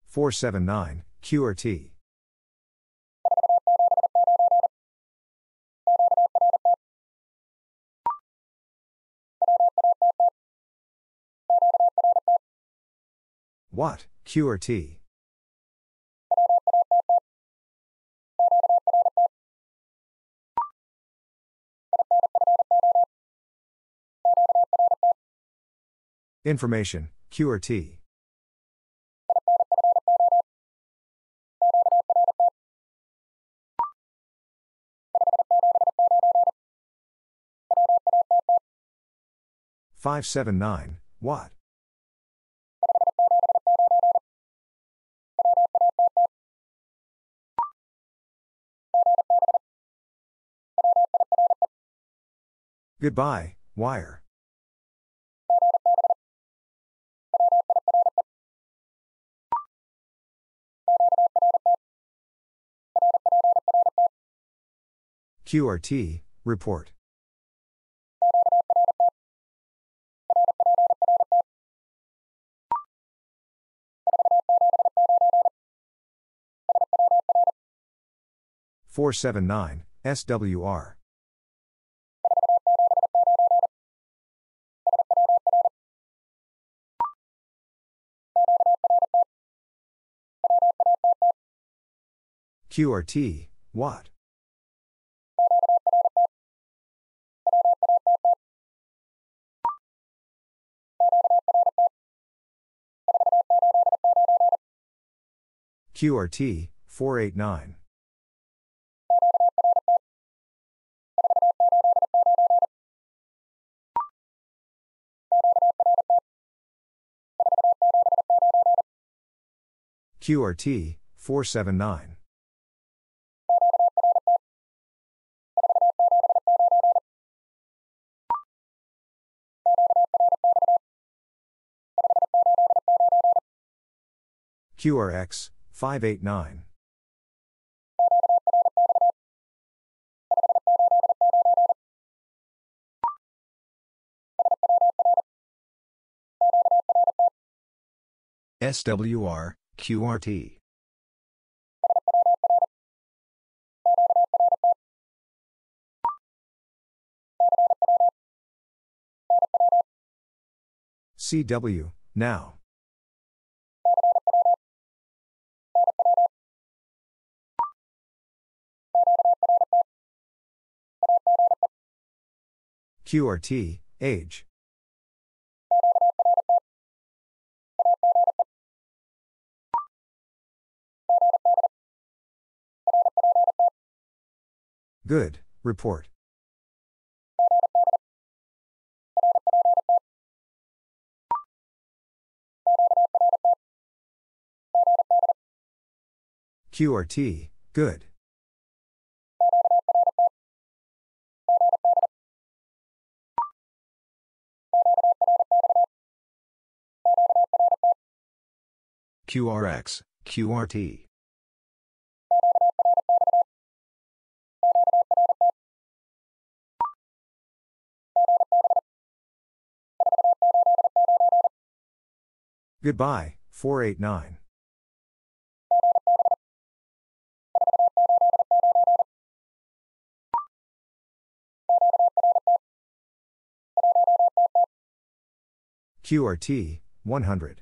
four seventy-nine, Q R T. Watt, Q R T. Information, Q R T. five seventy-nine, watt. Goodbye, wire. Q R T, report. four seventy-nine, S W R. Q R T, watt. Q R T, four eighty-nine. Q R T, four seventy-nine. Q R X, five eighty-nine. S W R, Q R T. C W, now. Q R T, age. Good, report. Q R T, good. Q R X, Q R T. Goodbye, four eight nine. Q R T, one hundred.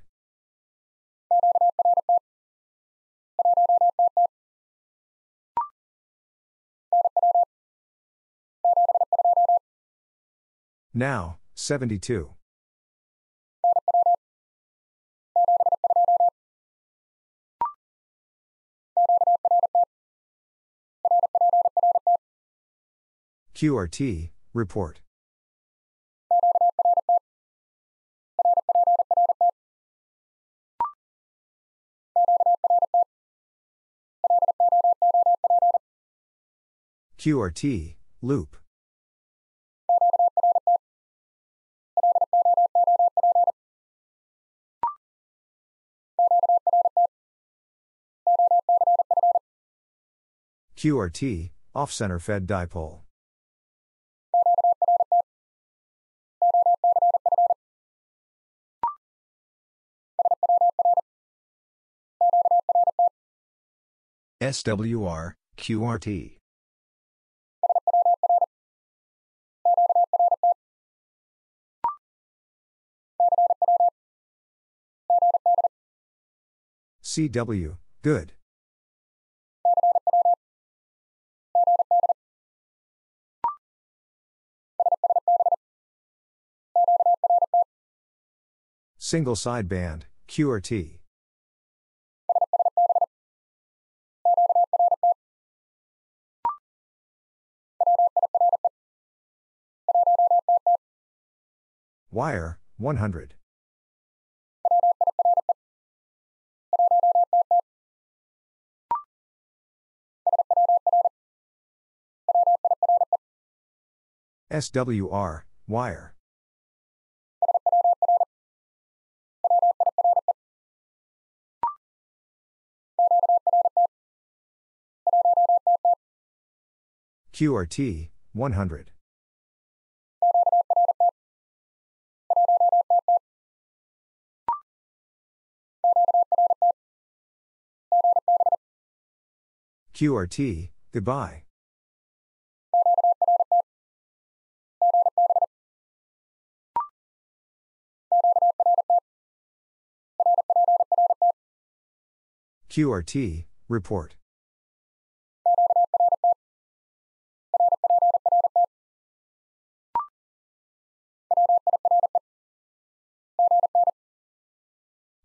Now, seventy-two. Q R T, report. Q R T, loop. Q R T, off-center fed dipole. S W R, Q R T. C W, good. Single sideband, Q R T. Wire, one hundred. S W R, wire. Q R T, one hundred. Q R T, goodbye. Q R T, report.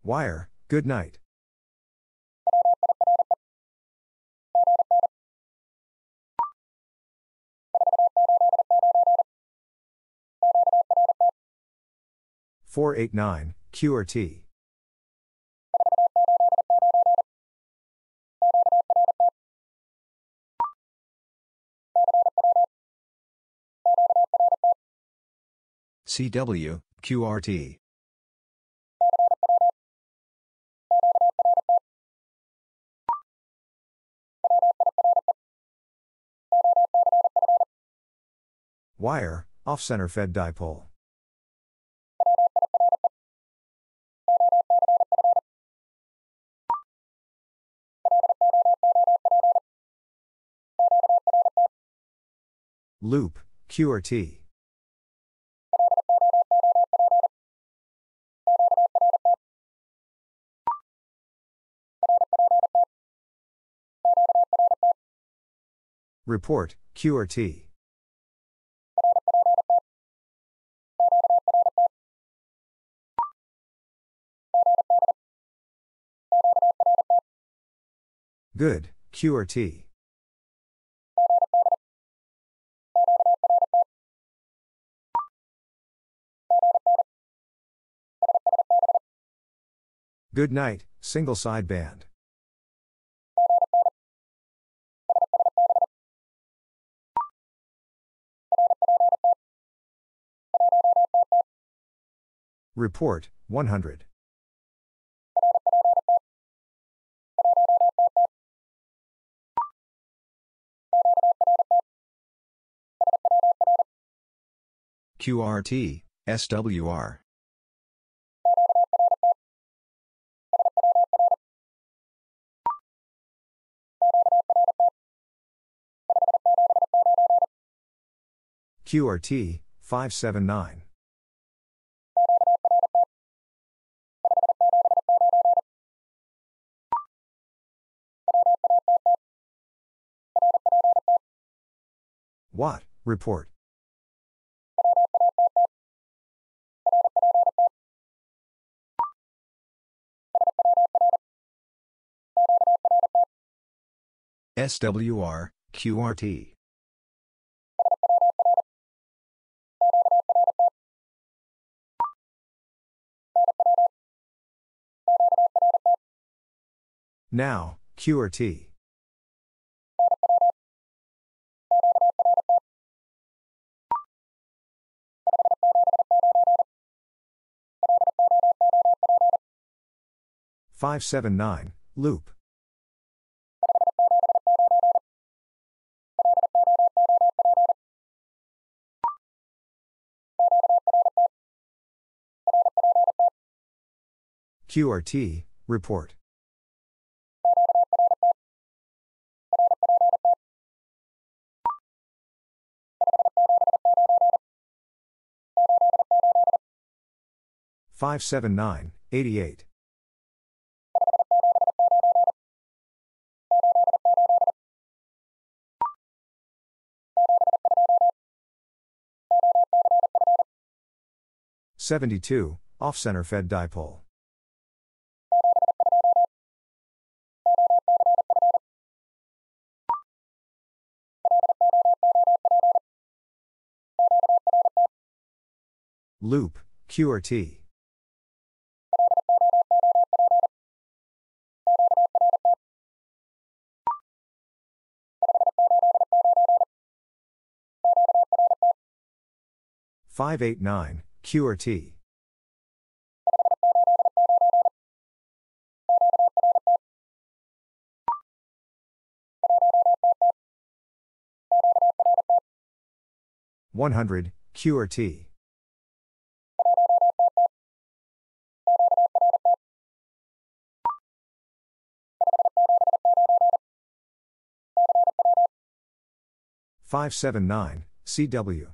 Wire, good night. four eight nine, Q R T. C W, Q R T. Wire, off-center fed dipole. Loop, Q R T. Report, Q R T. Good, Q R T. Good night, single sideband. Report, one hundred. Q R T, S W R. Q R T, five seven nine. Watt, report. S W R, Q R T. Now, Q R T. five seven nine, loop. Q R T, report. five seven nine, eighty-eight. seventy-two, off-center fed dipole. Loop, Q R T. five eight nine, Q R T. one hundred, Q R T. five seven nine, C W.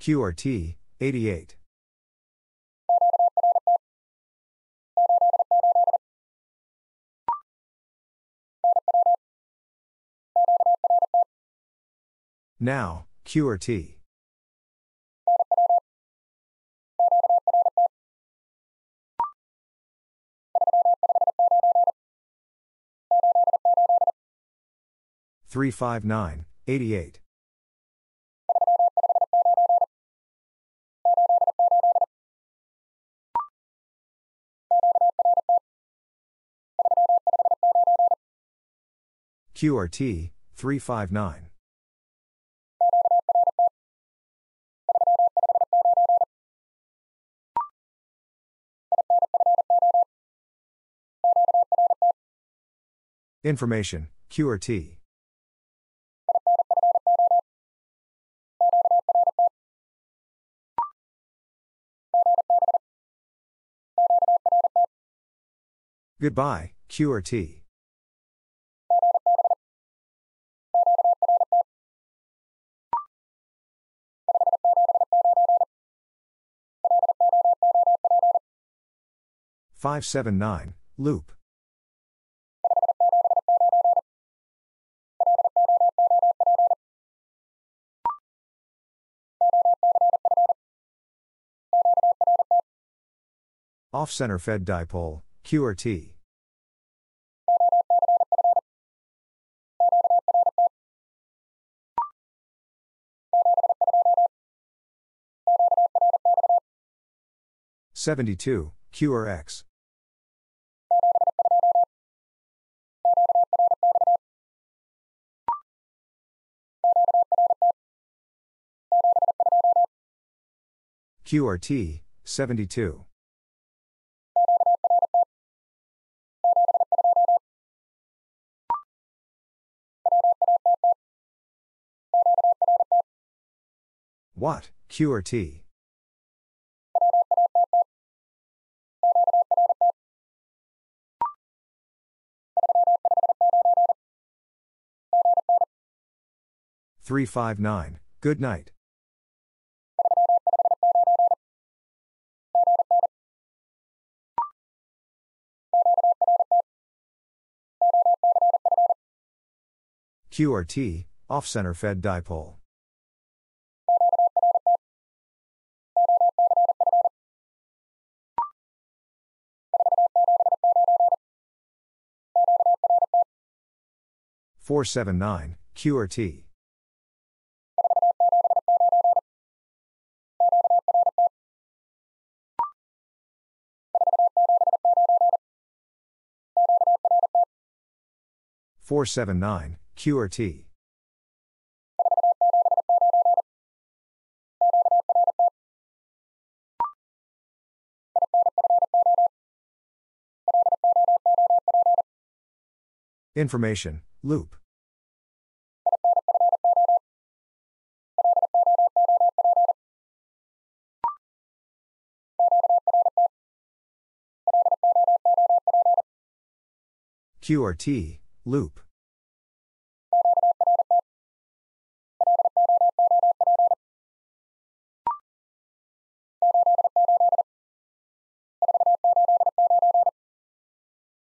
Q R T, eighty-eight. Now, Q R T. three five nine, eighty-eight. Q R T, three five nine. Information, Q R T. Goodbye, Q R T. five seven nine, loop. Off-center fed dipole, Q R T. seventy-two, Q R X. Q R T, seventy-two. Watt, Q R T. three five nine, good night. Q R T, off-center fed dipole. four seven nine, Q R T. four seven nine, Q R T. Information, loop. Q R T, loop.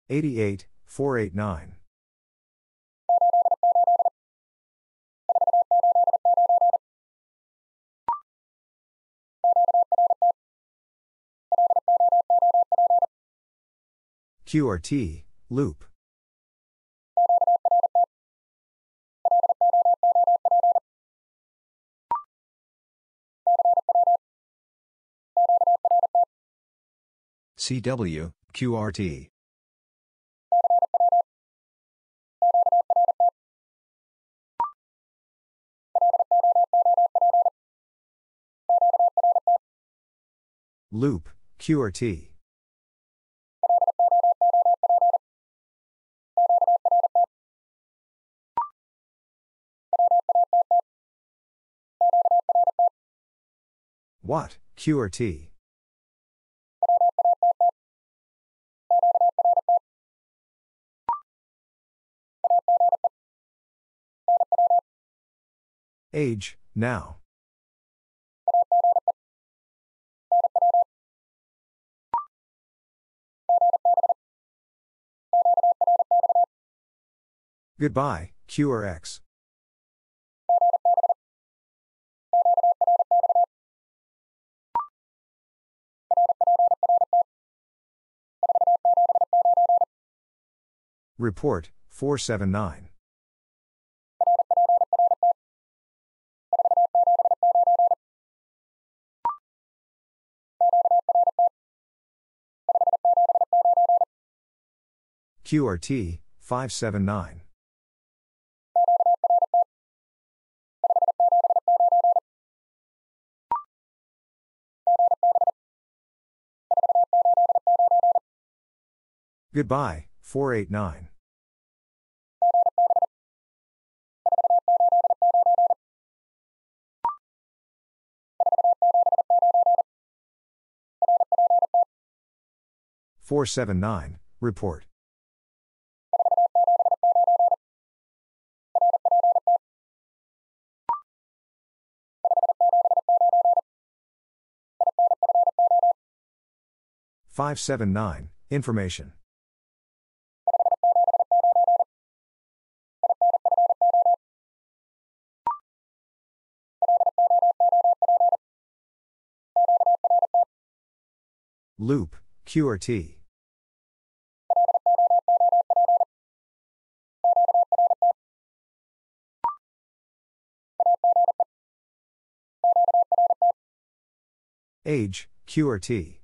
eighty-eight, four eight nine. Q R T, loop. C W, Q R T. Loop, Q R T. Watt, Q R T. Age, now. Goodbye, Q R X. Report, four seven nine. Q R T, five seven nine. Goodbye, four eight nine. four seven nine, report. five seven nine, information. Loop, Q R T. Age, Q R T.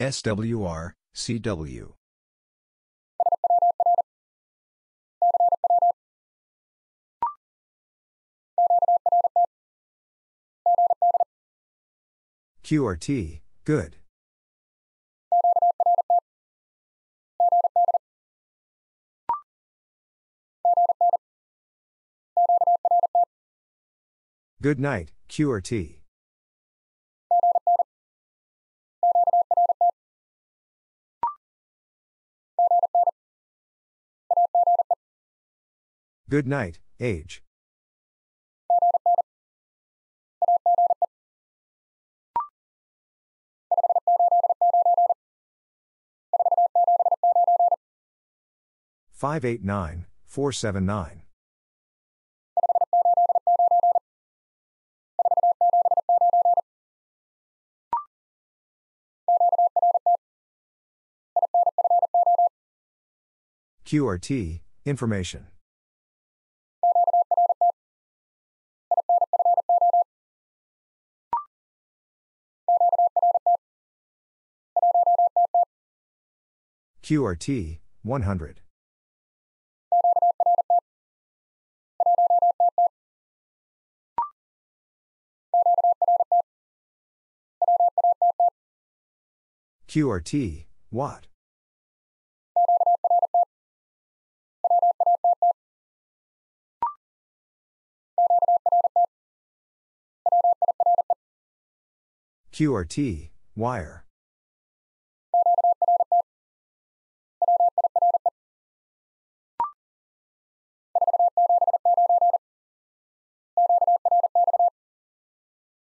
S W R, C W. Q R T, good. Good night, Q R T. Good night, age. five eight nine, four seven nine. Q R T, information. Q R T, one hundred. Q R T, what? Q R T, wire.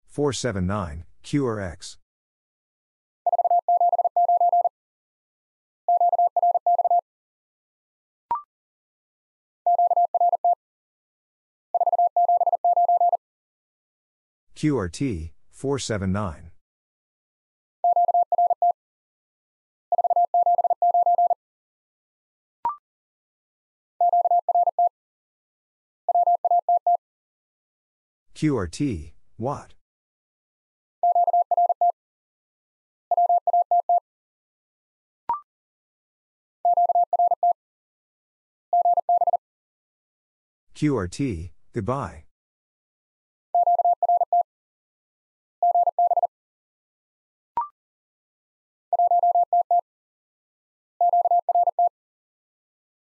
four seven nine, Q R X. Q R T, four seven nine. Q R T, what? Q R T, goodbye.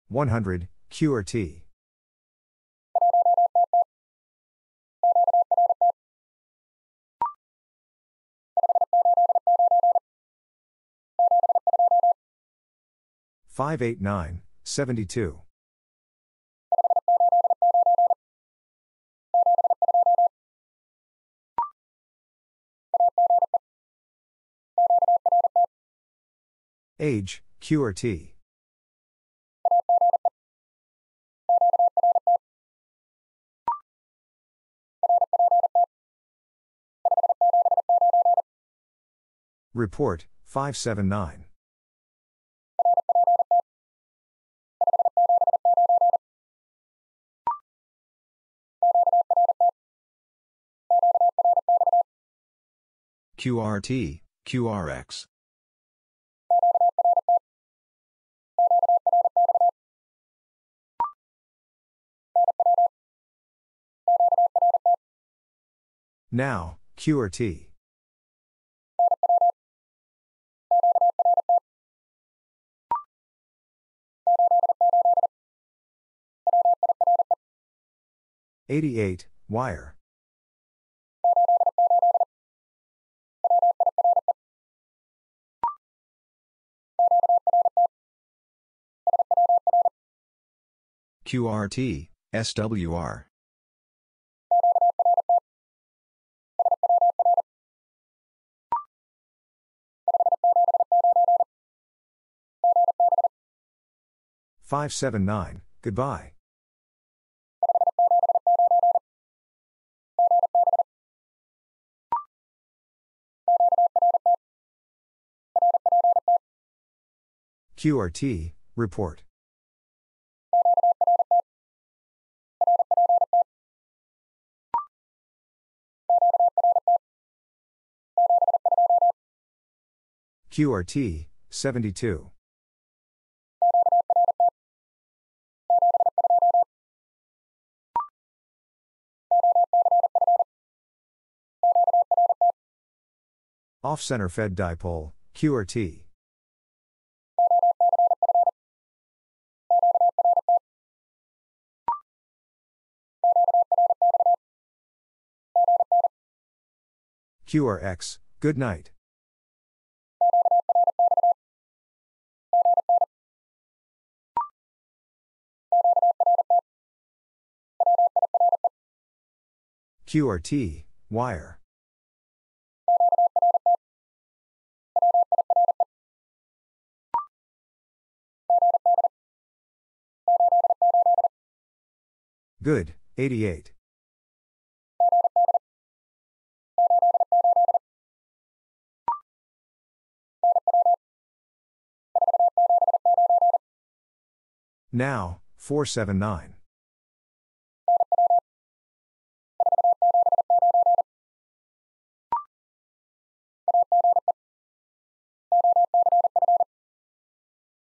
one hundred, Q R T. five eight nine, seventy-two. Age, Q R T. Report, five seven nine. Q R T, Q R X. Now, Q R T. eighty-eight, wire. Q R T, S W R. five seven nine, goodbye. Q R T, report. Q R T, seventy-two. Off-center fed dipole, Q R T. Q R X, good night. Q R T, wire. Good, eighty-eight. Now, four seventy-nine.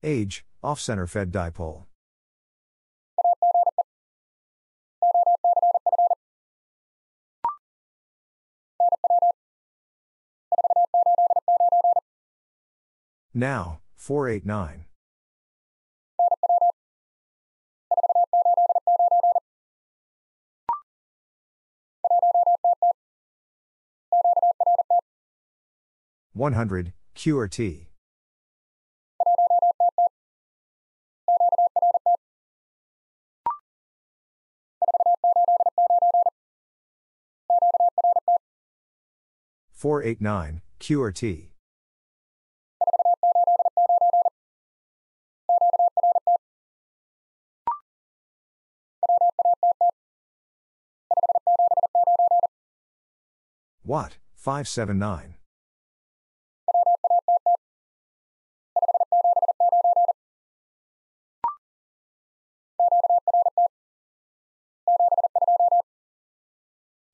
Age, off-center fed dipole. Now, four eighty-nine. one hundred, Q R T. four eighty-nine, Q R T. Watt, five seventy-nine.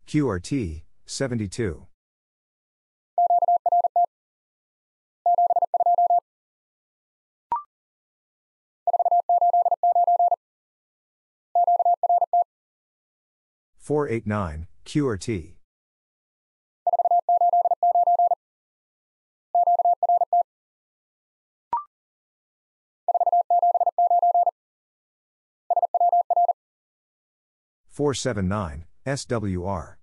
Q R T, seventy-two. four eighty-nine, Q R T. four seventy-nine, S W R.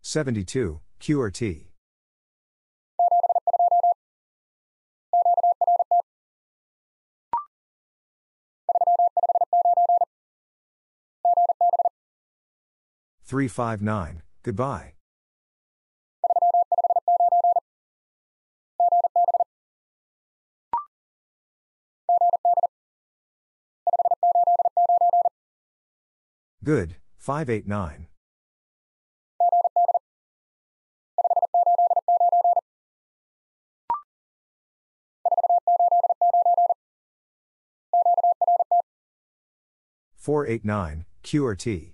seventy-two, Q R T. three fifty-nine, goodbye. Good, five eighty-nine. four eighty-nine, Q R T.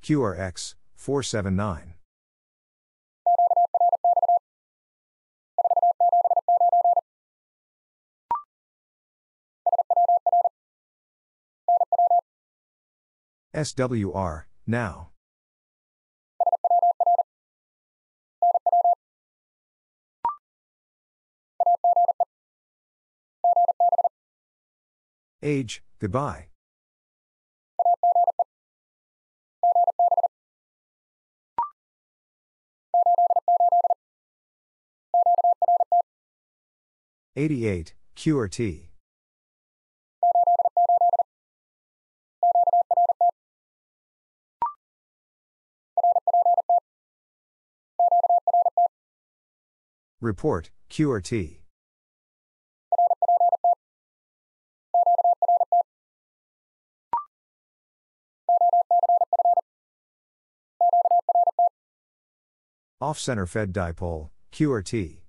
Q R X, four seventy-nine. S W R, now. Age, goodbye. eighty-eight, Q R T. Report, Q R T. Off-center fed dipole, Q R T.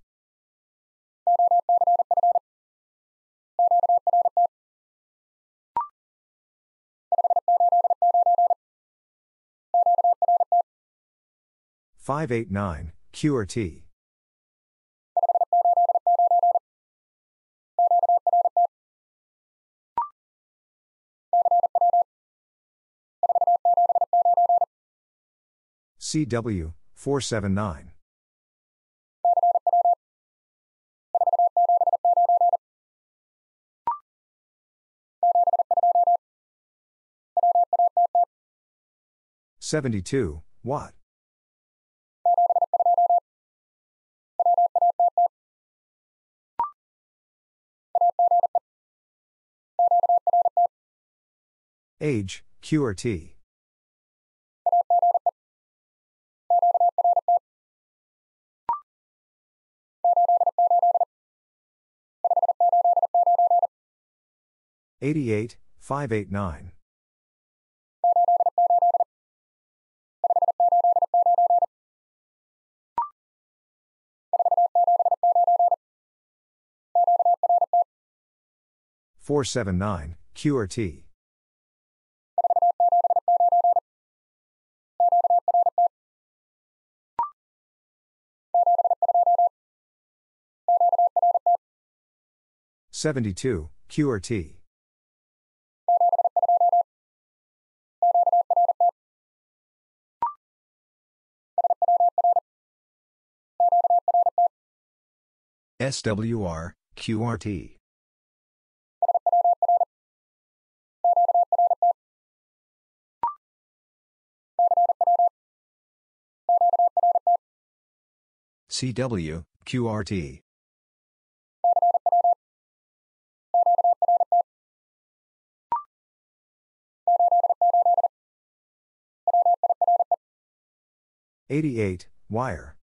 five eighty-nine, Q R T. C W, four seventy-nine. seventy-two, Watt. Age, Q R T. eighty-eight, five eighty-nine. four seventy-nine, Q R T. seventy-two, Q R T. S W R, Q R T. C W, Q R T. eighty-eight, wire.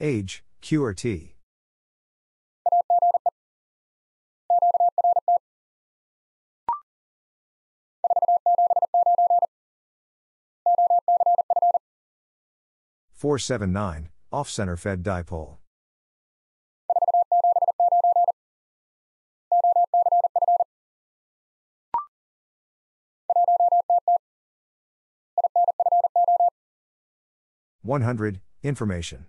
Age, Q R T. four seventy-nine, off-center fed dipole. one hundred, information.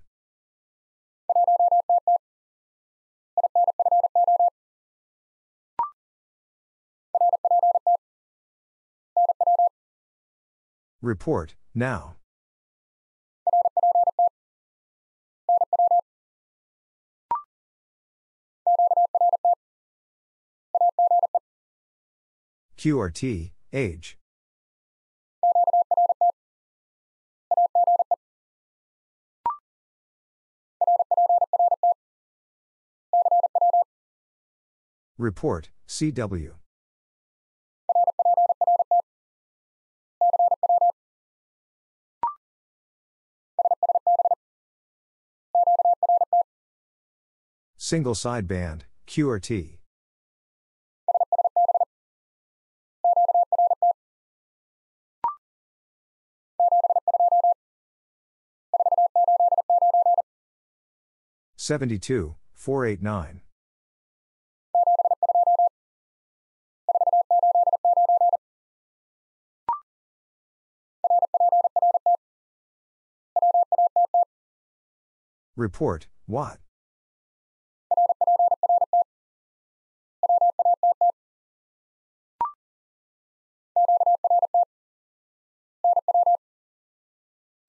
Report, now. Q R T, age. Report, C W. Single sideband, Q R T. seventy-two, four eighty-nine. Report, Watt.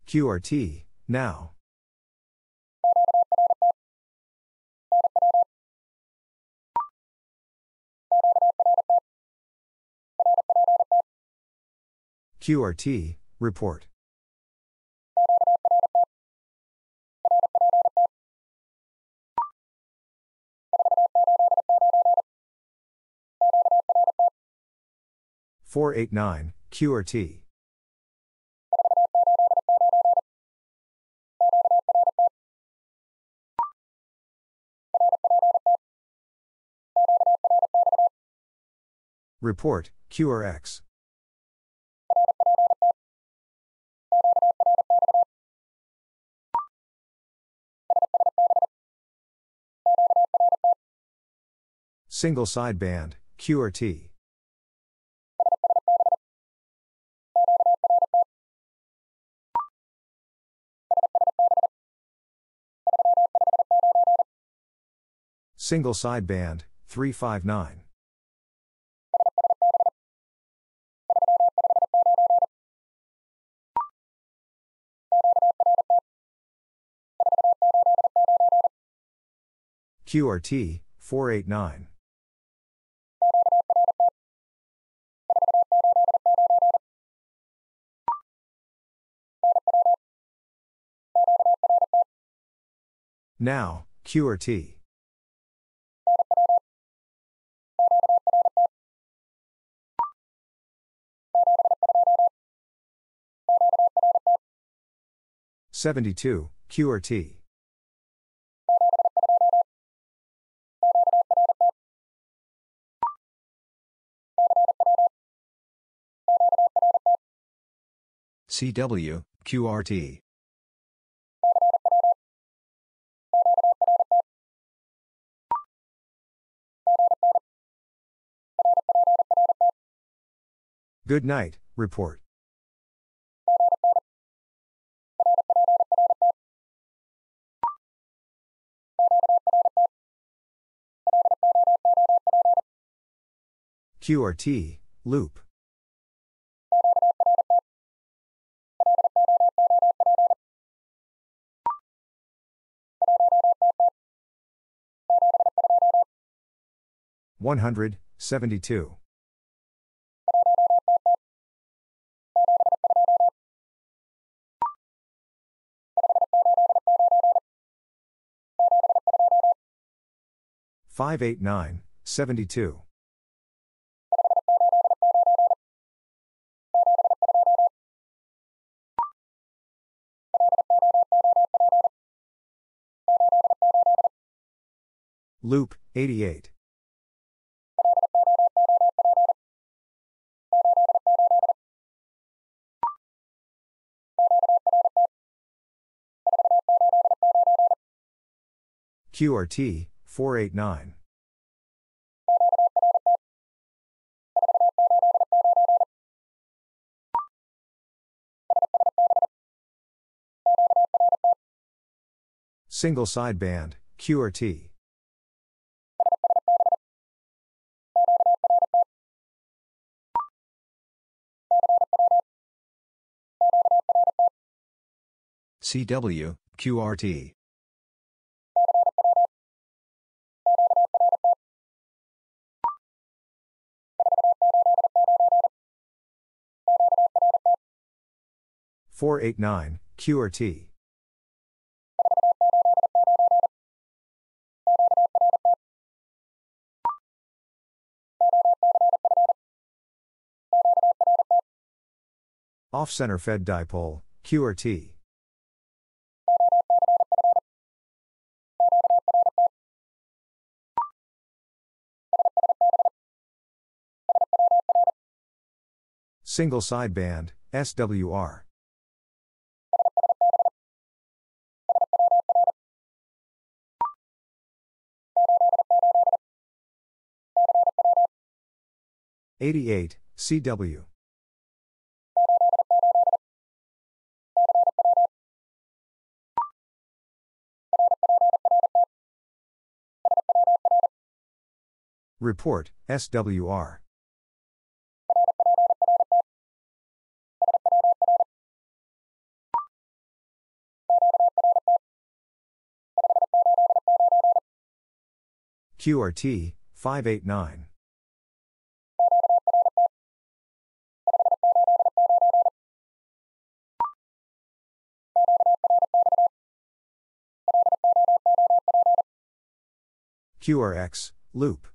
Q R T, now. Q R T, report. four eighty-nine, Q R T. Report, Q R X. Single sideband, Q R T. Single sideband, three fifty-nine. Q R T, four eighty-nine. Now, Q R T. seventy-two, Q R T. C W, Q R T. Good night, report. Q R T, loop. one hundred seventy-two. five eighty-nine, seventy-two. Loop, eighty-eight. Q R T, four eighty-nine. Single sideband, Q R T. C W, Q R T. four eighty-nine, Q R T. Off-center fed dipole, Q R T. Single sideband, S W R. eighty-eight, C W. Report, S W R. Q R T, five eighty-nine. Q R X, loop.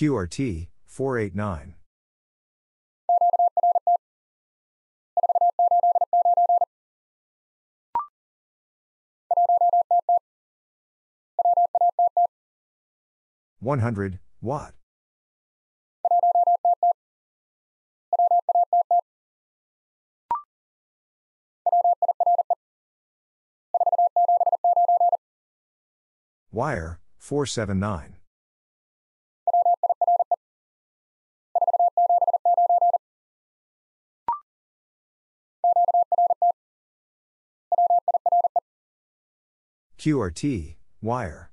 Q R T, four eight nine. one hundred, watt. Wire, four seven nine. Q R T, wire.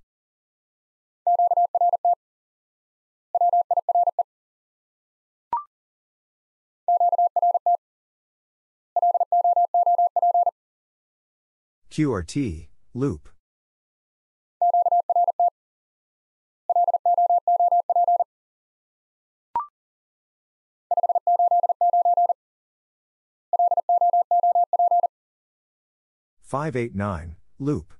Q R T, loop. five eight nine, loop.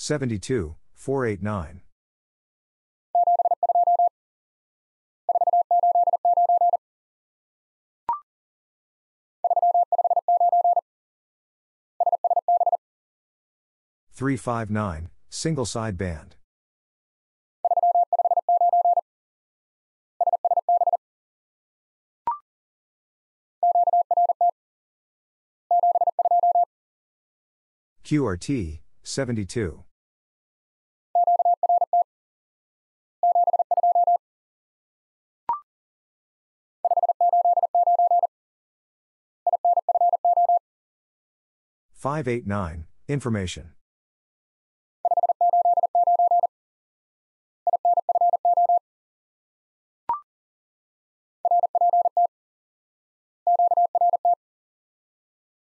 seventy-two, four eight nine. three five nine, single sideband. Q R T, seventy-two. five eight nine, information.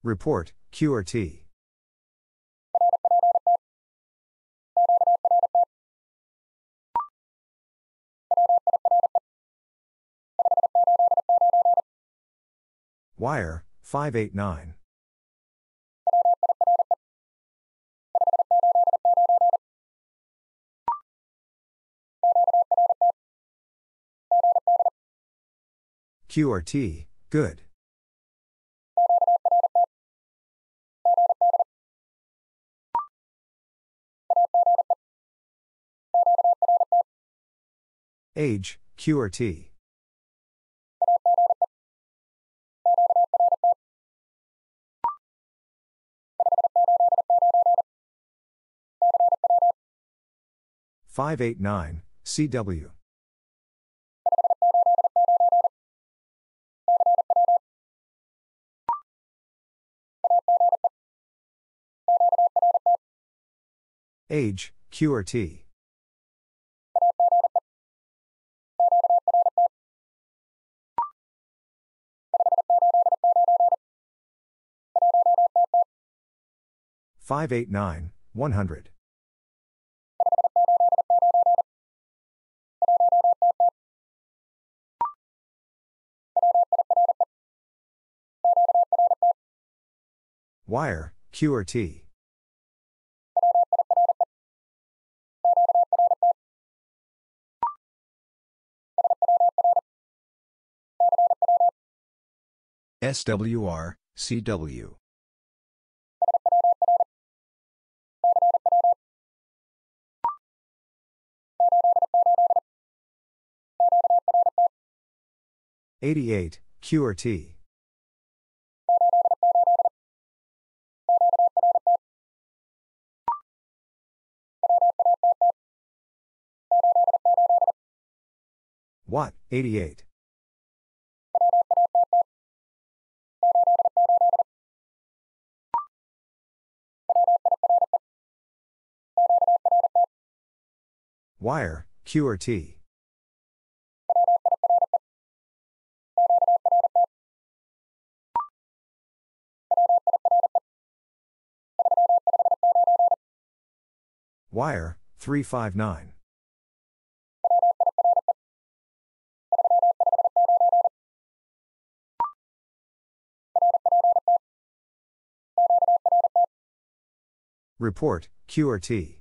Report, Q R T. Wire, five eight nine. Q R T, good. Age, Q R T. five eight nine, C W. Age, Q R T. five eight nine, one hundred. Wire, Q R T. S W R, C W. eighty-eight, Q R T. Watt, eighty-eight. Wire, Q R T. Wire, three five nine. Report, Q R T.